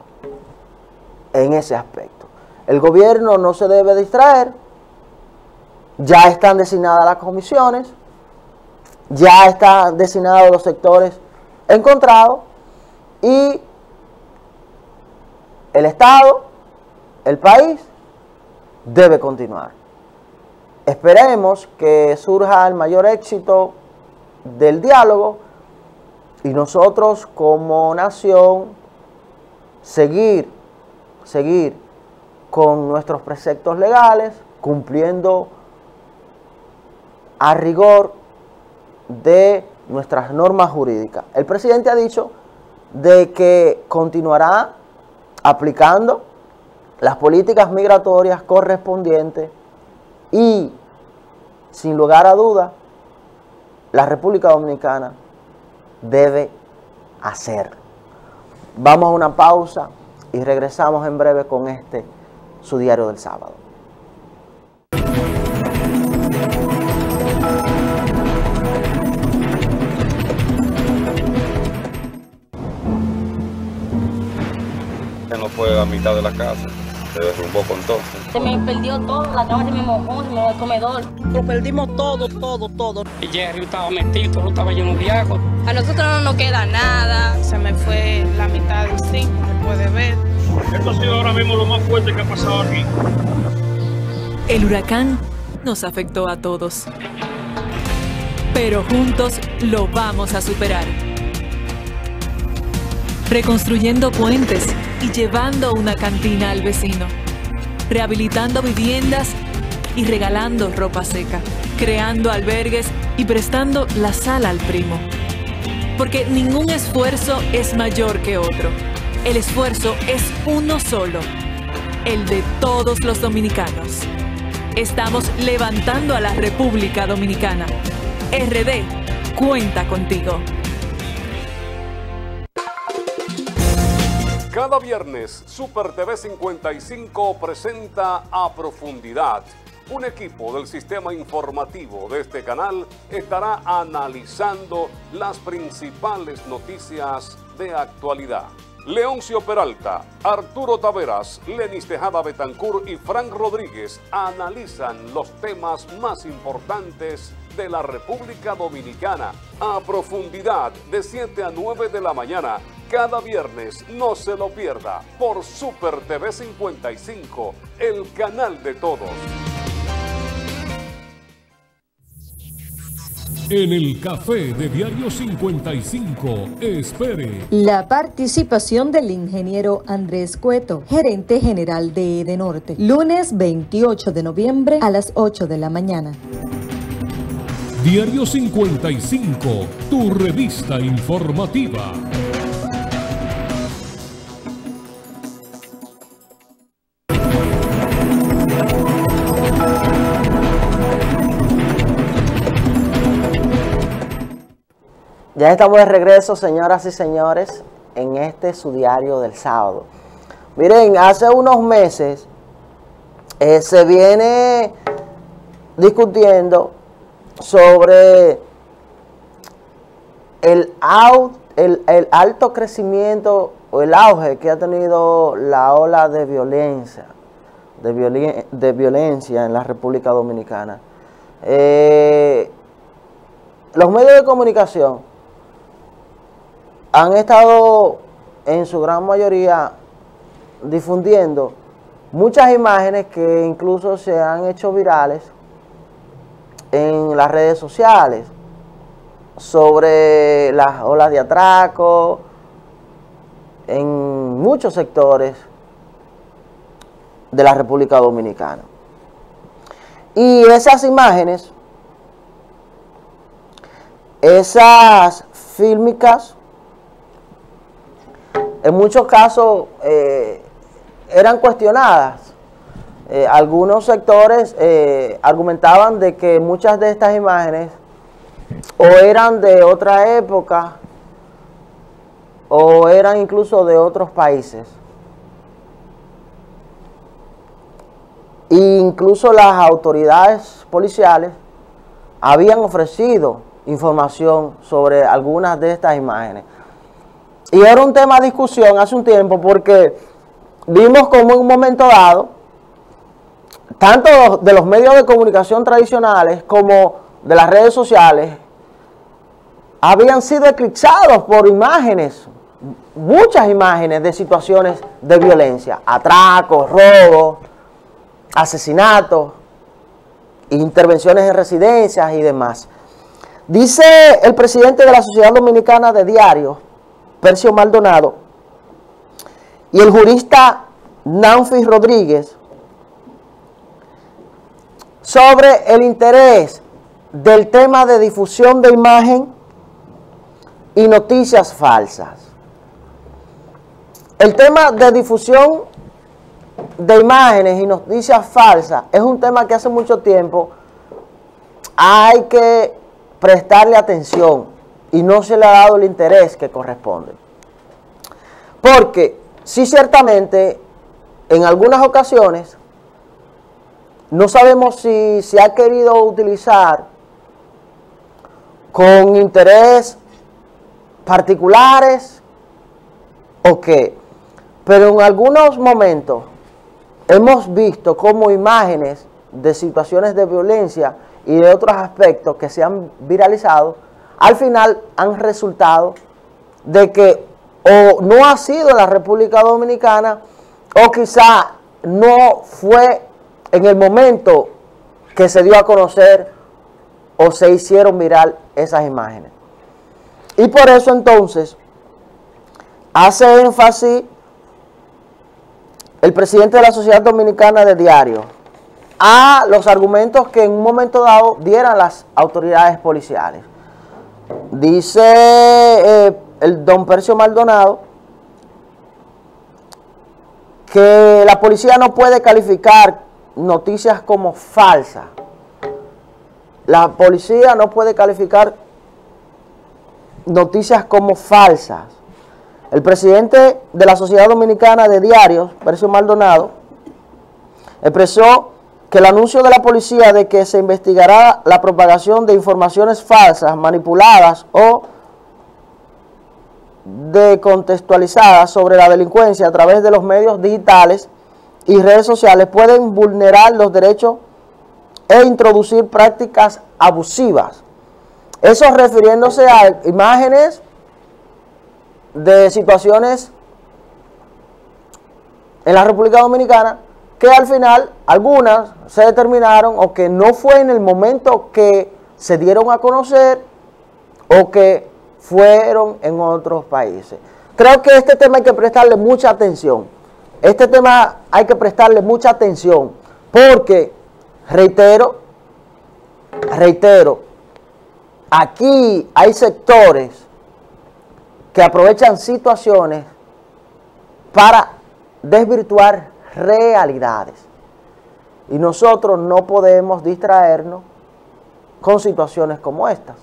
El gobierno no se debe distraer, ya están designadas las comisiones, ya están designados los sectores encontrados y el Estado, el país, debe continuar. Esperemos que surja el mayor éxito del diálogo y nosotros como nación seguir con nuestros preceptos legales, cumpliendo a rigor de nuestras normas jurídicas. El presidente ha dicho de que continuará aplicando las políticas migratorias correspondientes y, sin lugar a duda, la República Dominicana debe hacerlo. Vamos a una pausa y regresamos en breve con este su diario del sábado. No fue a mitad de la casa, se derrumbó con todo. Se me perdió todo, la cama se me mojó, se me mojó el comedor. Lo perdimos todo. Y Jerry estaba metido, todo estaba lleno de agua. A nosotros no nos queda nada. Se me fue la mitad del zinc. puede ver. Esto ha sido ahora mismo lo más fuerte que ha pasado aquí. El huracán nos afectó a todos, pero juntos lo vamos a superar. Reconstruyendo puentes y llevando una cantina al vecino. Rehabilitando viviendas y regalando ropa seca. Creando albergues y prestando la sala al primo. Porque ningún esfuerzo es mayor que otro. El esfuerzo es uno solo, el de todos los dominicanos. Estamos levantando a la República Dominicana. RD cuenta contigo. Cada viernes, Super TV 55 presenta A Profundidad. Un equipo del sistema informativo de este canal estará analizando las principales noticias de actualidad. Leoncio Peralta, Arturo Taveras, Lenis Tejada Betancur y Frank Rodríguez analizan los temas más importantes de la República Dominicana. A Profundidad, de 7 a 9 de la mañana. Cada viernes, no se lo pierda, por Super TV 55, el canal de todos. En el Café de Diario 55, espere. La participación del ingeniero Andrés Cueto, gerente general de Edenorte. Lunes 28 de noviembre a las 8 de la mañana. Diario 55, tu revista informativa. Ya estamos de regreso, señoras y señores, en este su diario del sábado. Miren, hace unos meses se viene discutiendo sobre el alto crecimiento o el auge que ha tenido la ola de violencia, en la República Dominicana. Los medios de comunicación han estado en su gran mayoría difundiendo muchas imágenes que incluso se han hecho virales en las redes sociales sobre las olas de atraco en muchos sectores de la República Dominicana. Y esas imágenes, esas fílmicas, en muchos casos eran cuestionadas. Algunos sectores argumentaban de que muchas de estas imágenes o eran de otra época o eran incluso de otros países. E incluso las autoridades policiales habían ofrecido información sobre algunas de estas imágenes. Y era un tema de discusión hace un tiempo porque vimos como en un momento dado, tanto de los medios de comunicación tradicionales como de las redes sociales, habían sido eclipsados por imágenes, muchas imágenes de situaciones de violencia, atracos, robos, asesinatos, intervenciones en residencias y demás. Dice el presidente de la Sociedad Dominicana de Diarios, Percy Maldonado, y el jurista Wagner Rodríguez, sobre el interés del tema de difusión de imagen y noticias falsas. El tema de difusión de imágenes y noticias falsas es un tema que hace mucho tiempo hay que prestarle atención. Y no se le ha dado el interés que corresponde. Porque sí, ciertamente, en algunas ocasiones, no sabemos si se ha querido utilizar con interés particulares o qué. Pero en algunos momentos hemos visto como imágenes de situaciones de violencia y de otros aspectos que se han viralizado, al final han resultado de que o no ha sido la República Dominicana, o quizá no fue en el momento que se dio a conocer o se hicieron viral esas imágenes. Y por eso entonces hace énfasis el presidente de la Sociedad Dominicana de Diario a los argumentos que en un momento dado dieran las autoridades policiales. Dice el don Percy Maldonado que la policía no puede calificar noticias como falsas. La policía no puede calificar noticias como falsas. El presidente de la Sociedad Dominicana de Diarios, Percy Maldonado, expresó que el anuncio de la policía de que se investigará la propagación de informaciones falsas, manipuladas o descontextualizadas sobre la delincuencia a través de los medios digitales y redes sociales pueden vulnerar los derechos e introducir prácticas abusivas. Eso refiriéndose a imágenes de situaciones en la República Dominicana que al final algunas se determinaron o que no fue en el momento que se dieron a conocer o que fueron en otros países. Creo que este tema hay que prestarle mucha atención. Este tema hay que prestarle mucha atención porque, reitero, aquí hay sectores que aprovechan situaciones para desvirtuar realidades. Y nosotros no podemos distraernos con situaciones como estas.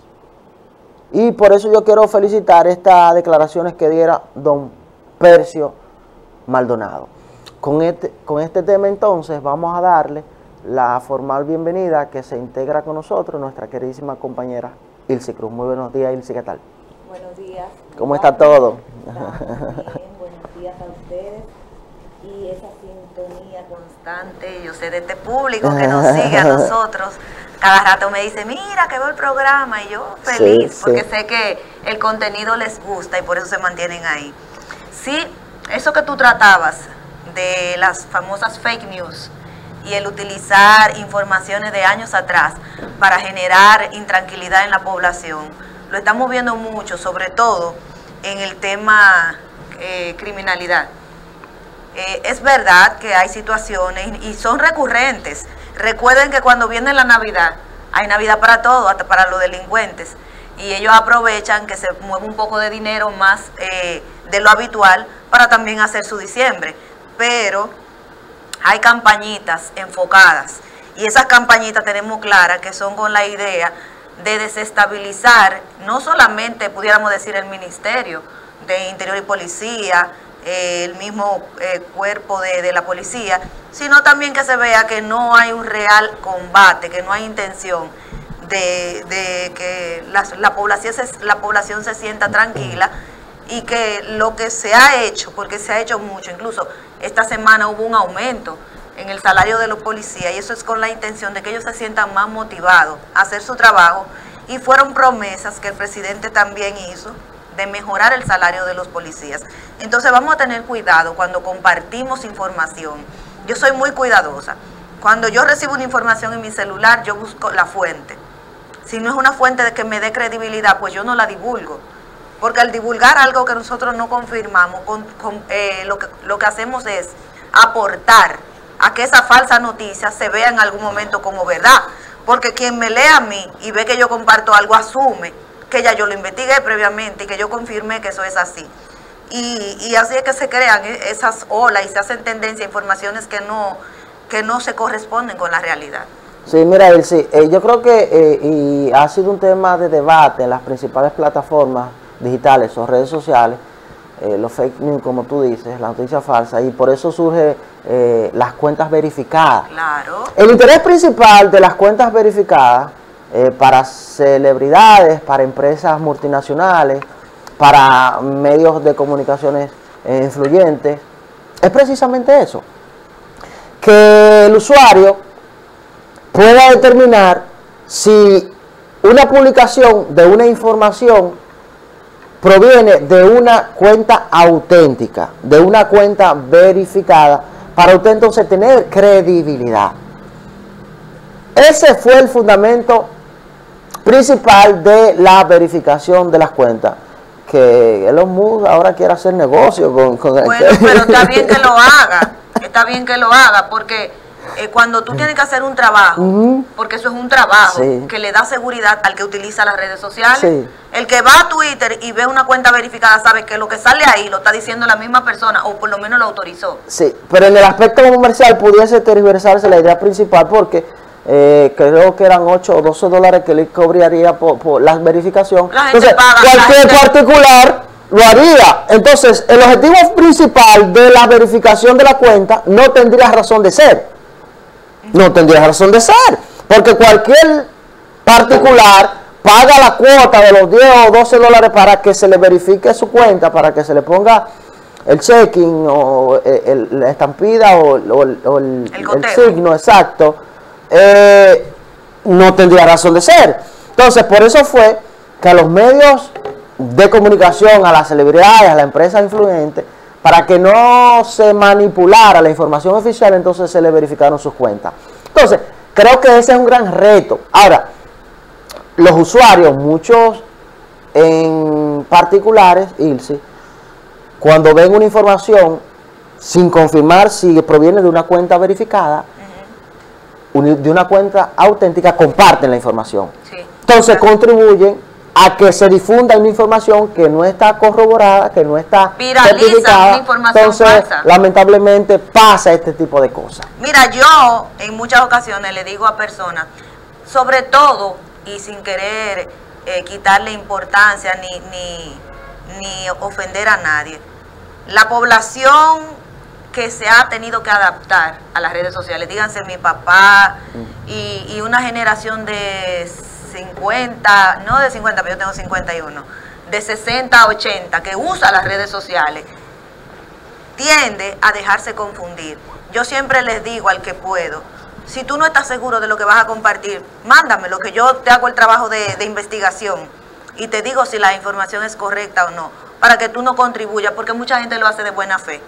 Y por eso yo quiero felicitar estas declaraciones que diera don Percy Maldonado. Con este tema entonces vamos a darle la formal bienvenida que se integra con nosotros nuestra queridísima compañera Ilse Cruz. Muy buenos días, Ilse, ¿qué tal? Buenos días. ¿Cómo está todo? Bien, buenos días a ustedes. Y esa sintonía constante, yo sé de este público que nos sigue a nosotros. Cada rato me dice, mira, que veo el programa, y yo feliz, sí, porque sé que el contenido les gusta y por eso se mantienen ahí. Sí, eso que tú tratabas de las famosas fake news y el utilizar informaciones de años atrás para generar intranquilidad en la población, lo estamos viendo mucho, sobre todo en el tema criminalidad. Es verdad que hay situaciones y son recurrentes. Recuerden que cuando viene la Navidad, hay Navidad para todos, hasta para los delincuentes. Y ellos aprovechan que se mueve un poco de dinero más de lo habitual para también hacer su diciembre. Pero hay campañitas enfocadas. Y esas campañitas tenemos claras que son con la idea de desestabilizar, no solamente pudiéramos decir el Ministerio de Interior y Policía, el mismo cuerpo de la policía, sino también que se vea que no hay un real combate, que no hay intención de que la población se sienta tranquila y que lo que se ha hecho, porque se ha hecho mucho, incluso esta semana hubo un aumento en el salario de los policías y eso es con la intención de que ellos se sientan más motivados a hacer su trabajo y fueron promesas que el presidente también hizo de mejorar el salario de los policías. Entonces vamos a tener cuidado cuando compartimos información. Yo soy muy cuidadosa. Cuando yo recibo una información en mi celular, yo busco la fuente. Si no es una fuente de que me dé credibilidad, pues yo no la divulgo. Porque al divulgar algo que nosotros no confirmamos, lo que hacemos es aportar a que esa falsa noticia se vea en algún momento como verdad. Porque quien me lee a mí y ve que yo comparto algo, asume que ya yo lo investigué previamente y que yo confirmé que eso es así. Y así es que se crean esas olas y se hacen tendencia a informaciones que no se corresponden con la realidad. Sí, mira, Ilse, yo creo que y ha sido un tema de debate en las principales plataformas digitales o redes sociales, los fake news, como tú dices, la noticia falsa, y por eso surge las cuentas verificadas. Claro. El interés principal de las cuentas verificadas para celebridades, para empresas multinacionales, para medios de comunicaciones influyentes, es precisamente eso, que el usuario pueda determinar si una publicación de una información proviene de una cuenta auténtica, de una cuenta verificada, para usted entonces tener credibilidad. Ese fue el fundamento principal de la verificación de las cuentas. Que Elon Musk ahora quiere hacer negocio con el... Bueno, pero está bien que lo haga, está bien que lo haga, porque... cuando tú tienes que hacer un trabajo, porque eso es un trabajo que le da seguridad al que utiliza las redes sociales, el que va a Twitter y ve una cuenta verificada sabe que lo que sale ahí lo está diciendo la misma persona, o por lo menos lo autorizó. Sí, pero en el aspecto comercial pudiese tergiversarse la idea principal, porque creo que eran 8 o 12 dólares que le cobraría por la verificación. La gente paga, cualquier particular lo haría. Entonces el objetivo principal de la verificación de la cuenta no tendría razón de ser. No tendría razón de ser, porque cualquier particular paga la cuota de los 10 o 12 dólares para que se le verifique su cuenta, para que se le ponga el checking o la estampida o el signo exacto. No tendría razón de ser. Entonces, por eso fue que a los medios de comunicación, a las celebridades, a la empresa influyente, para que no se manipulara la información oficial, entonces se le verificaron sus cuentas. Entonces, creo que ese es un gran reto. Ahora, los usuarios, muchos en particulares, Ilse, cuando ven una información sin confirmar si proviene de una cuenta verificada, de una cuenta auténtica, comparten la información. Entonces, contribuyen a que se difunda una información que no está corroborada, que no está certificada. Entonces, falsa. Lamentablemente pasa este tipo de cosas. Mira, yo en muchas ocasiones le digo a personas, sobre todo, y sin querer quitarle importancia ni ofender a nadie, la población que se ha tenido que adaptar a las redes sociales, díganse mi papá y una generación de 50, no de 50, pero yo tengo 51, de 60 a 80, que usa las redes sociales, tiende a dejarse confundir. Yo siempre les digo al que puedo, si tú no estás seguro de lo que vas a compartir, mándamelo, que yo te hago el trabajo de investigación y te digo si la información es correcta o no, para que tú no contribuyas, porque mucha gente lo hace de buena fe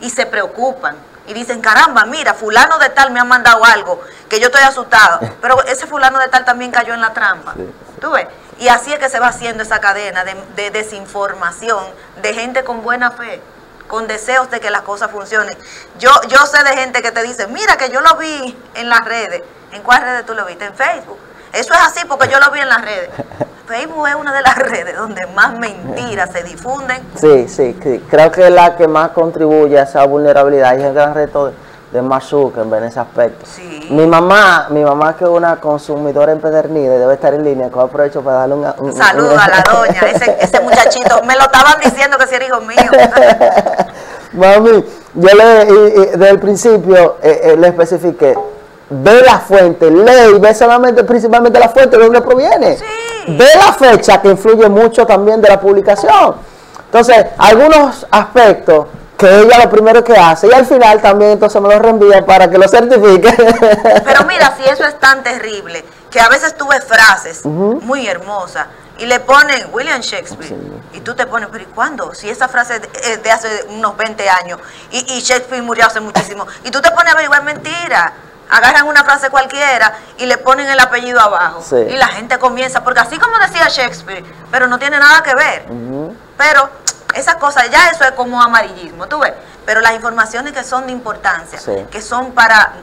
y se preocupan. Y dicen, caramba, mira, fulano de tal me ha mandado algo que yo estoy asustado. Pero ese fulano de tal también cayó en la trampa. ¿Tú ves? Y así es que se va haciendo esa cadena de desinformación, de gente con buena fe, con deseos de que las cosas funcionen. Yo sé de gente que te dice, mira que yo lo vi en las redes. ¿En cuál redes tú lo viste? En Facebook. Eso es así porque yo lo vi en las redes. Facebook es una de las redes donde más mentiras se difunden. Sí. Creo que la que más contribuye a esa vulnerabilidad es el gran reto de Mark Zuckerberg en ese aspecto. Sí. Mi mamá que es una consumidora empedernida y debe estar en línea, aprovecho para darle un saludo a la doña, ese muchachito. Me lo estaban diciendo que si era hijo mío. Mami, yo desde el principio le especifiqué. Ve la fuente, lee y ve solamente, principalmente la fuente de dónde proviene. Ve la fecha, que influye mucho también de la publicación. Entonces, algunos aspectos que ella lo primero que hace, y al final también entonces me lo reenvía para que lo certifique. Pero mira, si eso es tan terrible, que a veces tú ves frases muy hermosas y le ponen William Shakespeare, y tú te pones, pero ¿y cuándo? Si esa frase es de hace unos 20 años y Shakespeare murió hace muchísimo, y tú te pones a averiguar mentira. Agarran una frase cualquiera y le ponen el apellido abajo. Y la gente comienza, porque así como decía Shakespeare, pero no tiene nada que ver. Pero esas cosas, ya eso es como amarillismo, tú ves. Pero las informaciones que son de importancia, que son para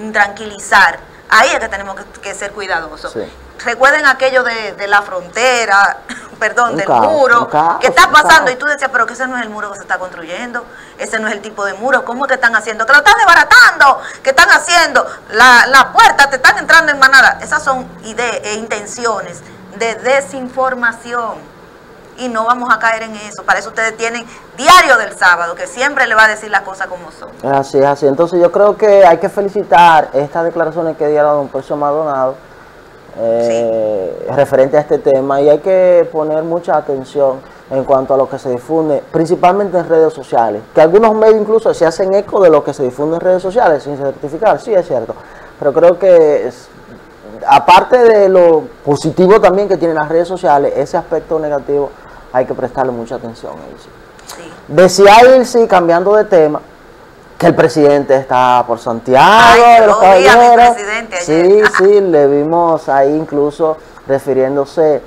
intranquilizar, ahí es que tenemos que ser cuidadosos. Recuerden aquello de la frontera, perdón, del muro, que está pasando, y tú decías, pero que ese no es el muro que se está construyendo, ese no es el tipo de muro, ¿cómo es que están haciendo? Que lo están desbaratando, que están haciendo, la puerta, te están entrando en manada. Esas son ideas e intenciones de desinformación, y no vamos a caer en eso. Para eso ustedes tienen Diario del Sábado, que siempre le va a decir las cosas como son. Así es, así. Entonces yo creo que hay que felicitar estas declaraciones que dio don Percy Maldonado, referente a este tema, y hay que poner mucha atención en cuanto a lo que se difunde principalmente en redes sociales, que algunos medios incluso se hacen eco de lo que se difunde en redes sociales sin certificar, sí es cierto, pero creo que aparte de lo positivo también que tienen las redes sociales, ese aspecto negativo hay que prestarle mucha atención a eso. Sí. Decía Ilse, cambiando de tema, que el presidente está por Santiago de los Caballeros. Sí, sí, le vimos ahí incluso refiriéndose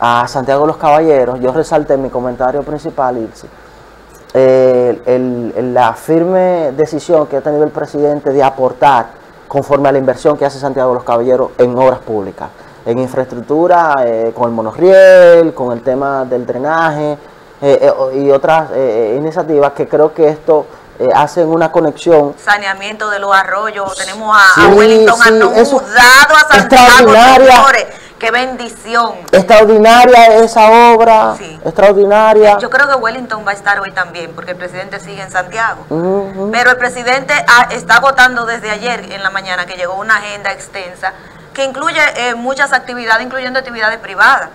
a Santiago de los Caballeros. Yo resalté en mi comentario principal, Ilse, la firme decisión que ha tenido el presidente de aportar conforme a la inversión que hace Santiago de los Caballeros en obras públicas, en infraestructura, con el monorriel, con el tema del drenaje y otras iniciativas que creo que esto hacen una conexión. Saneamiento de los arroyos, tenemos a Wellington Arnaud dado a Santiago, señores. ¡Qué bendición! Extraordinaria esa obra, sí. Extraordinaria. Yo creo que Wellington va a estar hoy también, porque el presidente sigue en Santiago. Pero el presidente está votando desde ayer en la mañana, que llegó una agenda extensa, que incluye muchas actividades, incluyendo actividades privadas.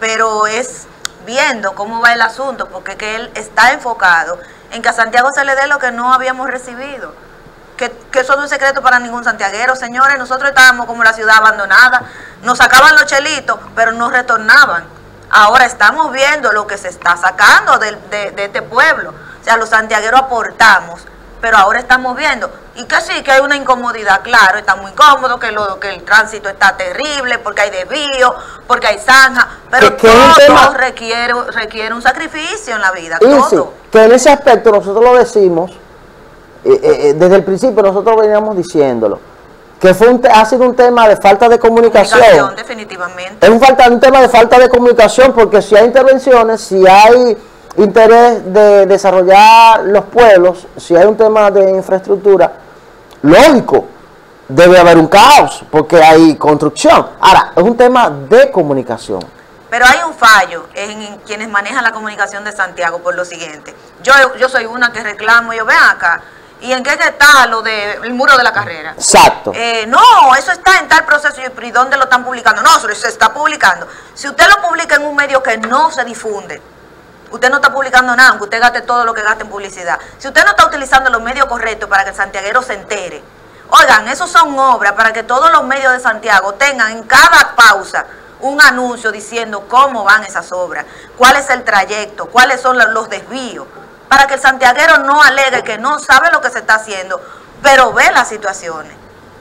Pero es viendo cómo va el asunto, porque que él está enfocado en que a Santiago se le dé lo que no habíamos recibido. Que eso no es un secreto para ningún santiaguero, señores. Nosotros estábamos como la ciudad abandonada, nos sacaban los chelitos, pero no retornaban. Ahora estamos viendo lo que se está sacando de este pueblo. O sea, los santiagueros aportamos, pero ahora estamos viendo. Y que sí, que hay una incomodidad, claro, está muy incómodo, que el tránsito está terrible, porque hay desvío, porque hay zanja, pero todo requiere un sacrificio en la vida. Y todo. Sí, que en ese aspecto nosotros lo decimos, desde el principio nosotros veníamos diciéndolo, que fue ha sido un tema de falta de comunicación. Definitivamente. Es un tema de falta de comunicación, porque si hay intervenciones, si hay interés de desarrollar los pueblos, si hay un tema de infraestructura, lógico, debe haber un caos, porque hay construcción. Ahora, es un tema de comunicación. Pero hay un fallo en quienes manejan la comunicación de Santiago por lo siguiente. Yo soy una que reclamo, yo ven acá. ¿Y en qué está lo del muro de la carrera? Exacto. No, eso está en tal proceso. ¿Y dónde lo están publicando? No, eso se está publicando. Si usted lo publica en un medio que no se difunde, usted no está publicando nada, aunque usted gaste todo lo que gaste en publicidad. Si usted no está utilizando los medios correctos para que el santiaguero se entere. Oigan, esos son obras para que todos los medios de Santiago tengan en cada pausa un anuncio diciendo cómo van esas obras, cuál es el trayecto, cuáles son los desvíos, para que el santiaguero no alegue que no sabe lo que se está haciendo, pero ve las situaciones.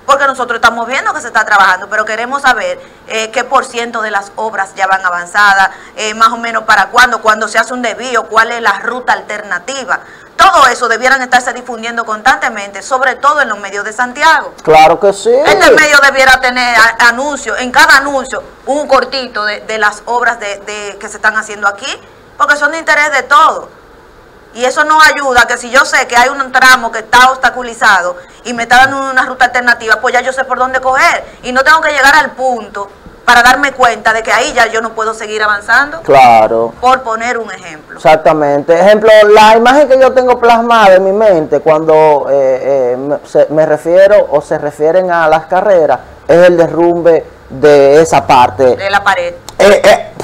Porque nosotros estamos viendo que se está trabajando, pero queremos saber qué por ciento de las obras ya van avanzadas, más o menos para cuándo, cuando se hace un desvío, cuál es la ruta alternativa. Todo eso debieran estarse difundiendo constantemente, sobre todo en los medios de Santiago. Claro que sí. Este medio debiera tener anuncios, en cada anuncio, un cortito de las obras que se están haciendo aquí, porque son de interés de todos. Y eso no ayuda, que si yo sé que hay un tramo que está obstaculizado y me está dando una ruta alternativa, pues ya yo sé por dónde coger. Y no tengo que llegar al punto para darme cuenta de que ahí ya yo no puedo seguir avanzando. Claro. Por poner un ejemplo. Exactamente. Ejemplo, la imagen que yo tengo plasmada en mi mente cuando me refiero o se refieren a las carreras es el derrumbe de esa parte. De la pared.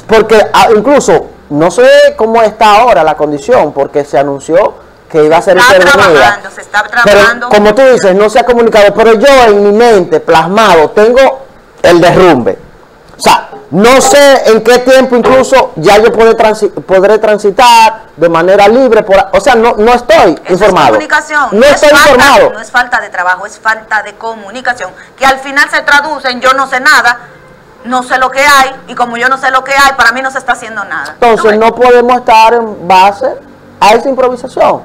Porque incluso... No sé cómo está ahora la condición, porque se anunció que iba a ser intervenida. Se está trabajando. Pero, como tú dices, no se ha comunicado, pero yo en mi mente, plasmado, tengo el derrumbe. O sea, no sé en qué tiempo incluso ya yo podré transitar de manera libre. O sea, no estoy informado. No estoy informado. No es falta de trabajo, es falta de comunicación, que al final se traduce en yo no sé nada. No sé lo que hay, y como yo no sé lo que hay, para mí no se está haciendo nada. Entonces no podemos estar en base a esa improvisación.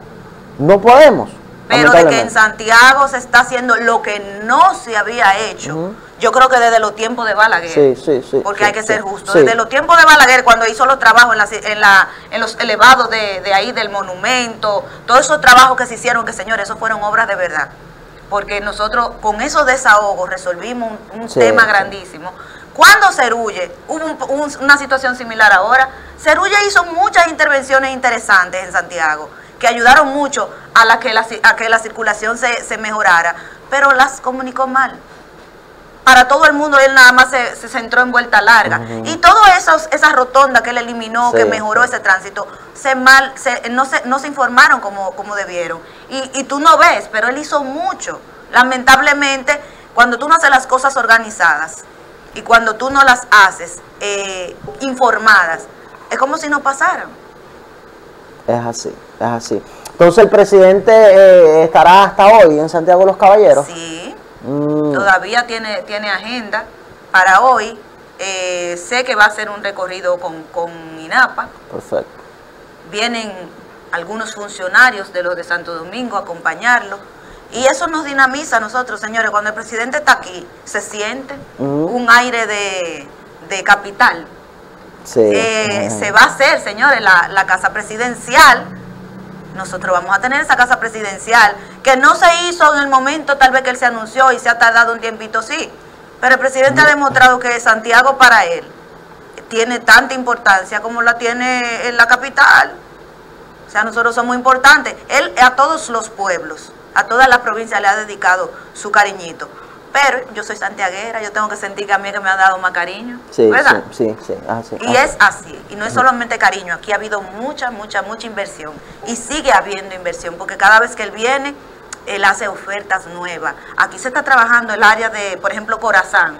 No podemos. Pero de que en Santiago se está haciendo lo que no se había hecho, yo creo que desde los tiempos de Balaguer. Sí. Porque hay que ser justo. Sí. Desde los tiempos de Balaguer, cuando hizo los trabajos en los elevados de ahí, del monumento, todos esos trabajos que se hicieron, que señores, eso fueron obras de verdad. Porque nosotros con esos desahogos resolvimos un tema grandísimo. Cuando Cerulle, hubo una situación similar ahora, Cerulle hizo muchas intervenciones interesantes en Santiago, que ayudaron mucho a que la circulación se mejorara, pero las comunicó mal. Para todo el mundo él nada más se centró en vuelta larga. Y todas esas rotondas que él eliminó, que mejoró ese tránsito, no se informaron como debieron. Y tú no ves, pero él hizo mucho. Lamentablemente, cuando tú no haces las cosas organizadas, y cuando tú no las haces informadas, Es como si no pasara. Es así, es así. Entonces, ¿el presidente estará hasta hoy en Santiago de los Caballeros? Sí, todavía tiene agenda para hoy. Sé que va a ser un recorrido con INAPA. Perfecto. Vienen algunos funcionarios de los de Santo Domingo a acompañarlo. Y eso nos dinamiza a nosotros, señores. Cuando el presidente está aquí, se siente un aire de capital. Sí. Se va a hacer, señores, la casa presidencial. Nosotros vamos a tener esa casa presidencial, que no se hizo en el momento tal vez que él se anunció y se ha tardado un tiempito, sí. Pero el presidente ha demostrado que Santiago para él tiene tanta importancia como la tiene en la capital. O sea, nosotros somos importantes. Él a todos los pueblos, a todas las provincias le ha dedicado su cariñito. Pero yo soy santiaguera, yo tengo que sentir que a mí es que me ha dado más cariño, sí, ¿verdad? Sí, sí, sí. Así, y así. Es así, y no es solamente cariño, aquí ha habido mucha inversión, y sigue habiendo inversión, porque cada vez que él viene, él hace ofertas nuevas. Aquí se está trabajando el área de, por ejemplo, Coraasan.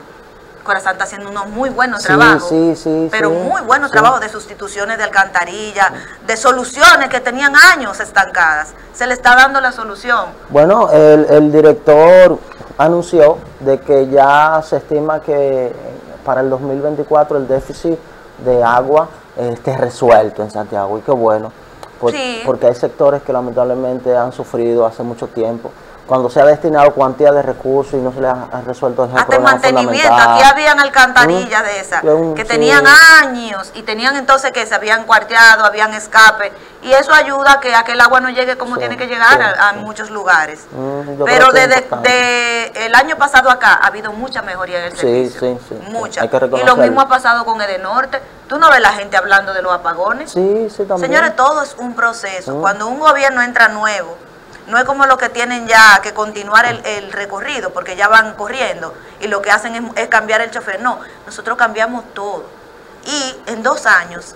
Coraasan está haciendo unos muy buenos trabajos, muy buenos trabajos de sustituciones de alcantarillas, de soluciones que tenían años estancadas. Se le está dando la solución. Bueno, el director anunció de que ya se estima que para el 2024 el déficit de agua esté resuelto en Santiago, y qué bueno, porque hay sectores que lamentablemente han sufrido hace mucho tiempo. Cuando se ha destinado cuantía de recursos y no se les ha resuelto ese problema mantenimiento, aquí habían alcantarillas de esas, que tenían años y tenían entonces que se habían cuarteado, habían escape, y eso ayuda a que el agua no llegue como tiene que llegar a muchos lugares. Pero desde el año pasado acá ha habido mucha mejoría en el servicio, mucha. Y lo mismo ha pasado con Edenorte. Tú no ves la gente hablando de los apagones. También. Señores, todo es un proceso. Cuando un gobierno entra nuevo, no es como los que tienen ya que continuar el recorrido, porque ya van corriendo y lo que hacen es cambiar el chofer. No, nosotros cambiamos todo. Y en 2 años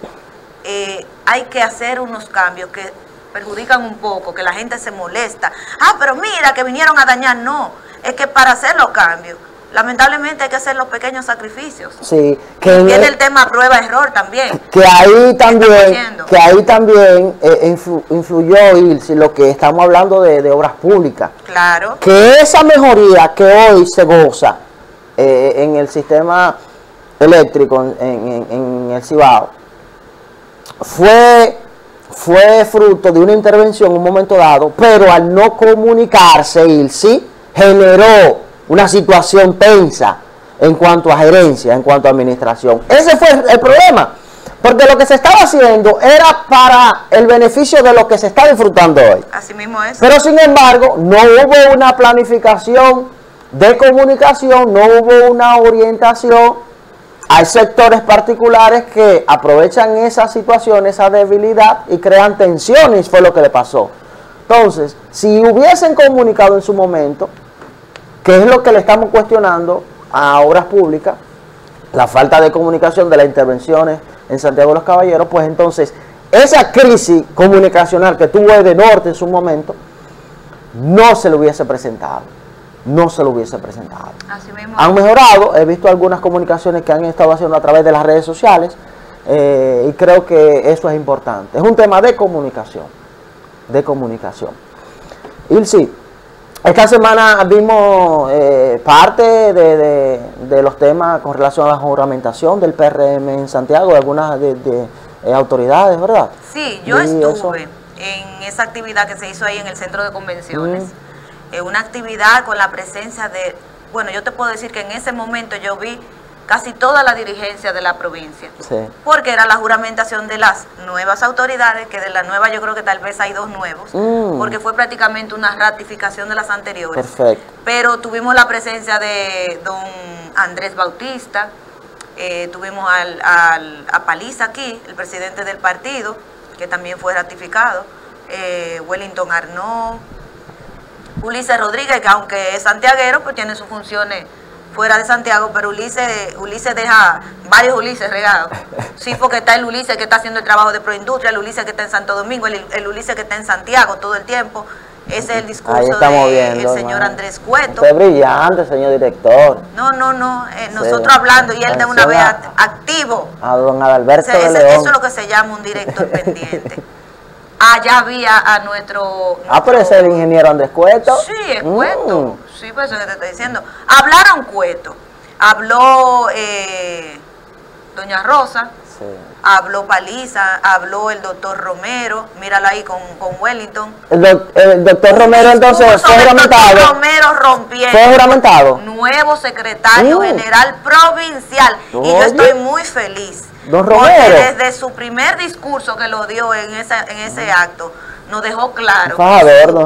hay que hacer unos cambios que perjudican un poco, que la gente se molesta. Ah, pero mira que vinieron a dañar. No, es que para hacer los cambios, lamentablemente hay que hacer los pequeños sacrificios. Sí, que viene el tema prueba-error también. Que ahí también influyó, Ilse, lo que estamos hablando de obras públicas. Claro. Que esa mejoría que hoy se goza en el sistema eléctrico, en el Cibao, fue fruto de una intervención en un momento dado, pero al no comunicarse, Ilse, generó una situación tensa en cuanto a gerencia, en cuanto a administración. Ese fue el problema, porque lo que se estaba haciendo era para el beneficio de lo que se está disfrutando hoy. Así mismo es. Pero sin embargo, no hubo una planificación de comunicación, no hubo una orientación. Hay sectores particulares que aprovechan esa situación, esa debilidad, y crean tensiones, fue lo que le pasó. Entonces, si hubiesen comunicado en su momento, que es lo que le estamos cuestionando a obras públicas, la falta de comunicación de las intervenciones en Santiago de los Caballeros, pues entonces esa crisis comunicacional que tuvo Edenorte en su momento, no se lo hubiese presentado. No se lo hubiese presentado. Así mismo. Han mejorado, he visto algunas comunicaciones que han estado haciendo a través de las redes sociales, y creo que eso es importante. Es un tema de comunicación. De comunicación. Ilse, esta semana vimos parte de los temas con relación a la juramentación del PRM en Santiago, algunas de autoridades, ¿verdad? Sí, yo estuve en esa actividad que se hizo ahí en el centro de convenciones. Una actividad con la presencia de, bueno, yo te puedo decir que en ese momento yo vi casi toda la dirigencia de la provincia, porque era la juramentación de las nuevas autoridades, que de la nueva yo creo que tal vez hay 2 nuevos, porque fue prácticamente una ratificación de las anteriores. Perfecto. Pero tuvimos la presencia de don Andrés Bautista, tuvimos a Paliza aquí, el presidente del partido, que también fue ratificado, Wellington Arnaud, Ulises Rodríguez, que aunque es santiaguero, pues tiene sus funciones fuera de Santiago, pero Ulises deja varios Ulises regados. Sí, porque está el Ulises que está haciendo el trabajo de Proindustria, el Ulises que está en Santo Domingo, el Ulises que está en Santiago todo el tiempo. Ese es el discurso del señor Andrés Cueto. Usted es brillante, señor director. No, nosotros hablando y él de una vez activo. A don Adalberto de León. Eso es lo que se llama un director pendiente. Allá había a nuestro... pero ese es el ingeniero Andrés Cueto. Sí, es Cueto. Sí, pues eso que te estoy diciendo. Hablaron Cueto. Habló doña Rosa. Sí. Habló Paliza, habló el doctor Romero, mírala ahí con Wellington. El doctor Romero entonces fue juramentado. Romero rompiendo. Fue juramentado. Nuevo secretario general provincial. Oye. Y yo estoy muy feliz. Don Romero. Porque desde su primer discurso que lo dio en ese acto, nos dejó claro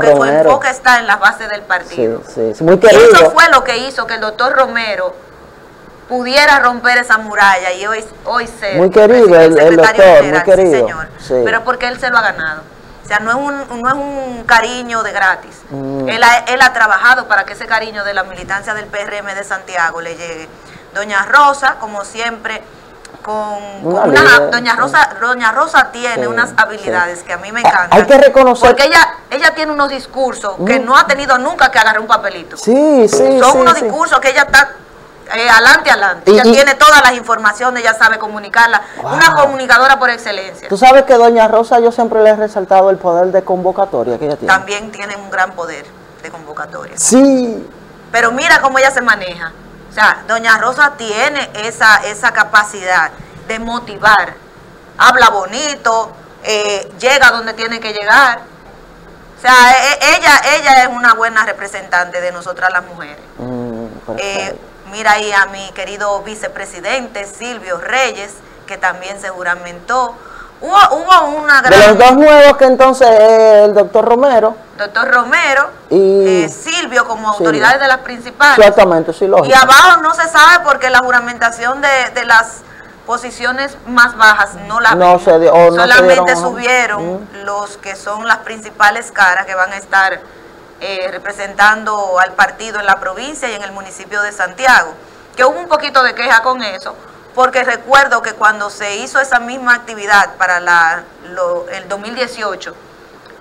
que su enfoque está en las bases del partido. Sí, sí, muy querido. Y eso fue lo que hizo que el doctor Romero pudiera romper esa muralla y hoy ser muy querido, el doctor, general, muy querido, sí, señor, sí. Pero porque él se lo ha ganado, o sea, no es un cariño de gratis, él ha trabajado para que ese cariño de la militancia del PRM de Santiago le llegue. Doña Rosa, como siempre, Doña Rosa tiene unas habilidades que a mí me encantan. Hay que reconocer, porque ella tiene unos discursos que no ha tenido nunca que agarrar un papelito. Son unos discursos que ella está adelante. Ella tiene todas las informaciones, ya sabe comunicarla. Wow. Una comunicadora por excelencia. Tú sabes que doña Rosa, yo siempre le he resaltado el poder de convocatoria que ella tiene. También tiene un gran poder de convocatoria. Sí. Pero mira cómo ella se maneja. O sea, doña Rosa tiene esa capacidad de motivar. Habla bonito, llega donde tiene que llegar. O sea, ella es una buena representante de nosotras las mujeres. Mira ahí a mi querido vicepresidente Silvio Reyes, que también se juramentó. Hubo una gran... De los dos nuevos que entonces el doctor Romero. Doctor Romero y Silvio como autoridades de las principales. Exactamente, sí, lógico. Y abajo no se sabe porque la juramentación de las posiciones más bajas no la solamente subieron los que son las principales caras que van a estar... representando al partido en la provincia y en el municipio de Santiago, que hubo un poquito de queja con eso, porque recuerdo que cuando se hizo esa misma actividad para el 2018,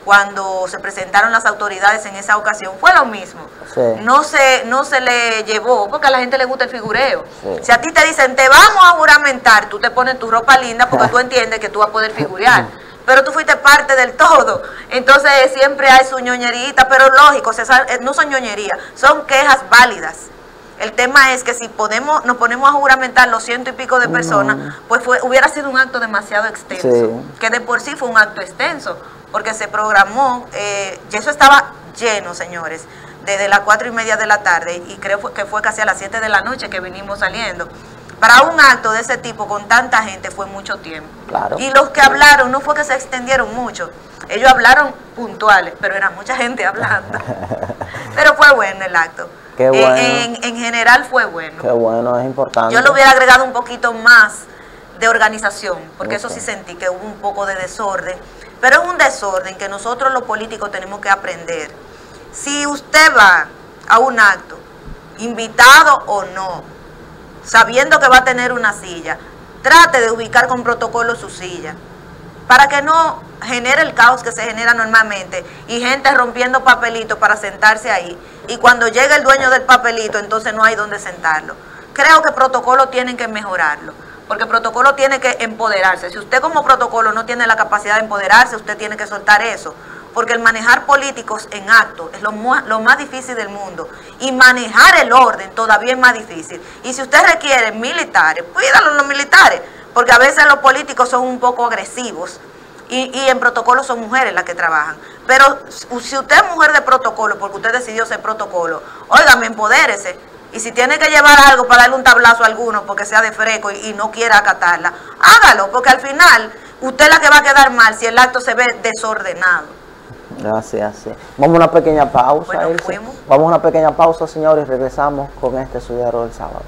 cuando se presentaron las autoridades en esa ocasión, fue lo mismo. Sí. No se le llevó, porque a la gente le gusta el figureo. Sí. Si a ti te dicen, te vamos a juramentar, tú te pones tu ropa linda porque tú entiendes que tú vas a poder figurear. Pero tú fuiste parte del todo. Entonces siempre hay su ñoñerita, pero lógico, no son ñoñerías, son quejas válidas. El tema es que si nos ponemos a juramentar los 100 y pico de personas, pues hubiera sido un acto demasiado extenso, que de por sí fue un acto extenso, porque se programó, y eso estaba lleno, señores, desde las 4:30 de la tarde, y creo que fue casi a las 7 de la noche que vinimos saliendo. Para un acto de ese tipo, con tanta gente, fue mucho tiempo. Claro. Y los que hablaron, no fue que se extendieron mucho. Ellos hablaron puntuales, pero era mucha gente hablando. Pero fue bueno el acto. Qué bueno. En general fue bueno. Qué bueno, es importante. Yo le hubiera agregado un poquito más de organización, porque eso sí sentí que hubo un poco de desorden. Pero es un desorden que nosotros los políticos tenemos que aprender. Si usted va a un acto, invitado o no, sabiendo que va a tener una silla, trate de ubicar con protocolo su silla, para que no genere el caos que se genera normalmente, y gente rompiendo papelitos para sentarse ahí, y cuando llega el dueño del papelito, entonces no hay donde sentarlo. Creo que protocolo tienen que mejorarlo, porque protocolo tiene que empoderarse. Si usted como protocolo no tiene la capacidad de empoderarse, usted tiene que soltar eso, porque el manejar políticos en acto es lo más difícil del mundo, y manejar el orden todavía es más difícil. Y si usted requiere militares, pídalo a los militares, porque a veces los políticos son un poco agresivos, y en protocolo son mujeres las que trabajan. Pero si usted es mujer de protocolo, porque usted decidió ser protocolo, óigame, empodérese, y si tiene que llevar algo para darle un tablazo a alguno porque sea de fresco y no quiera acatarla, hágalo, porque al final usted es la que va a quedar mal si el acto se ve desordenado. Gracias. Sí. Vamos a una pequeña pausa. Bueno, vamos a una pequeña pausa, señores, y regresamos con este su diario del sábado.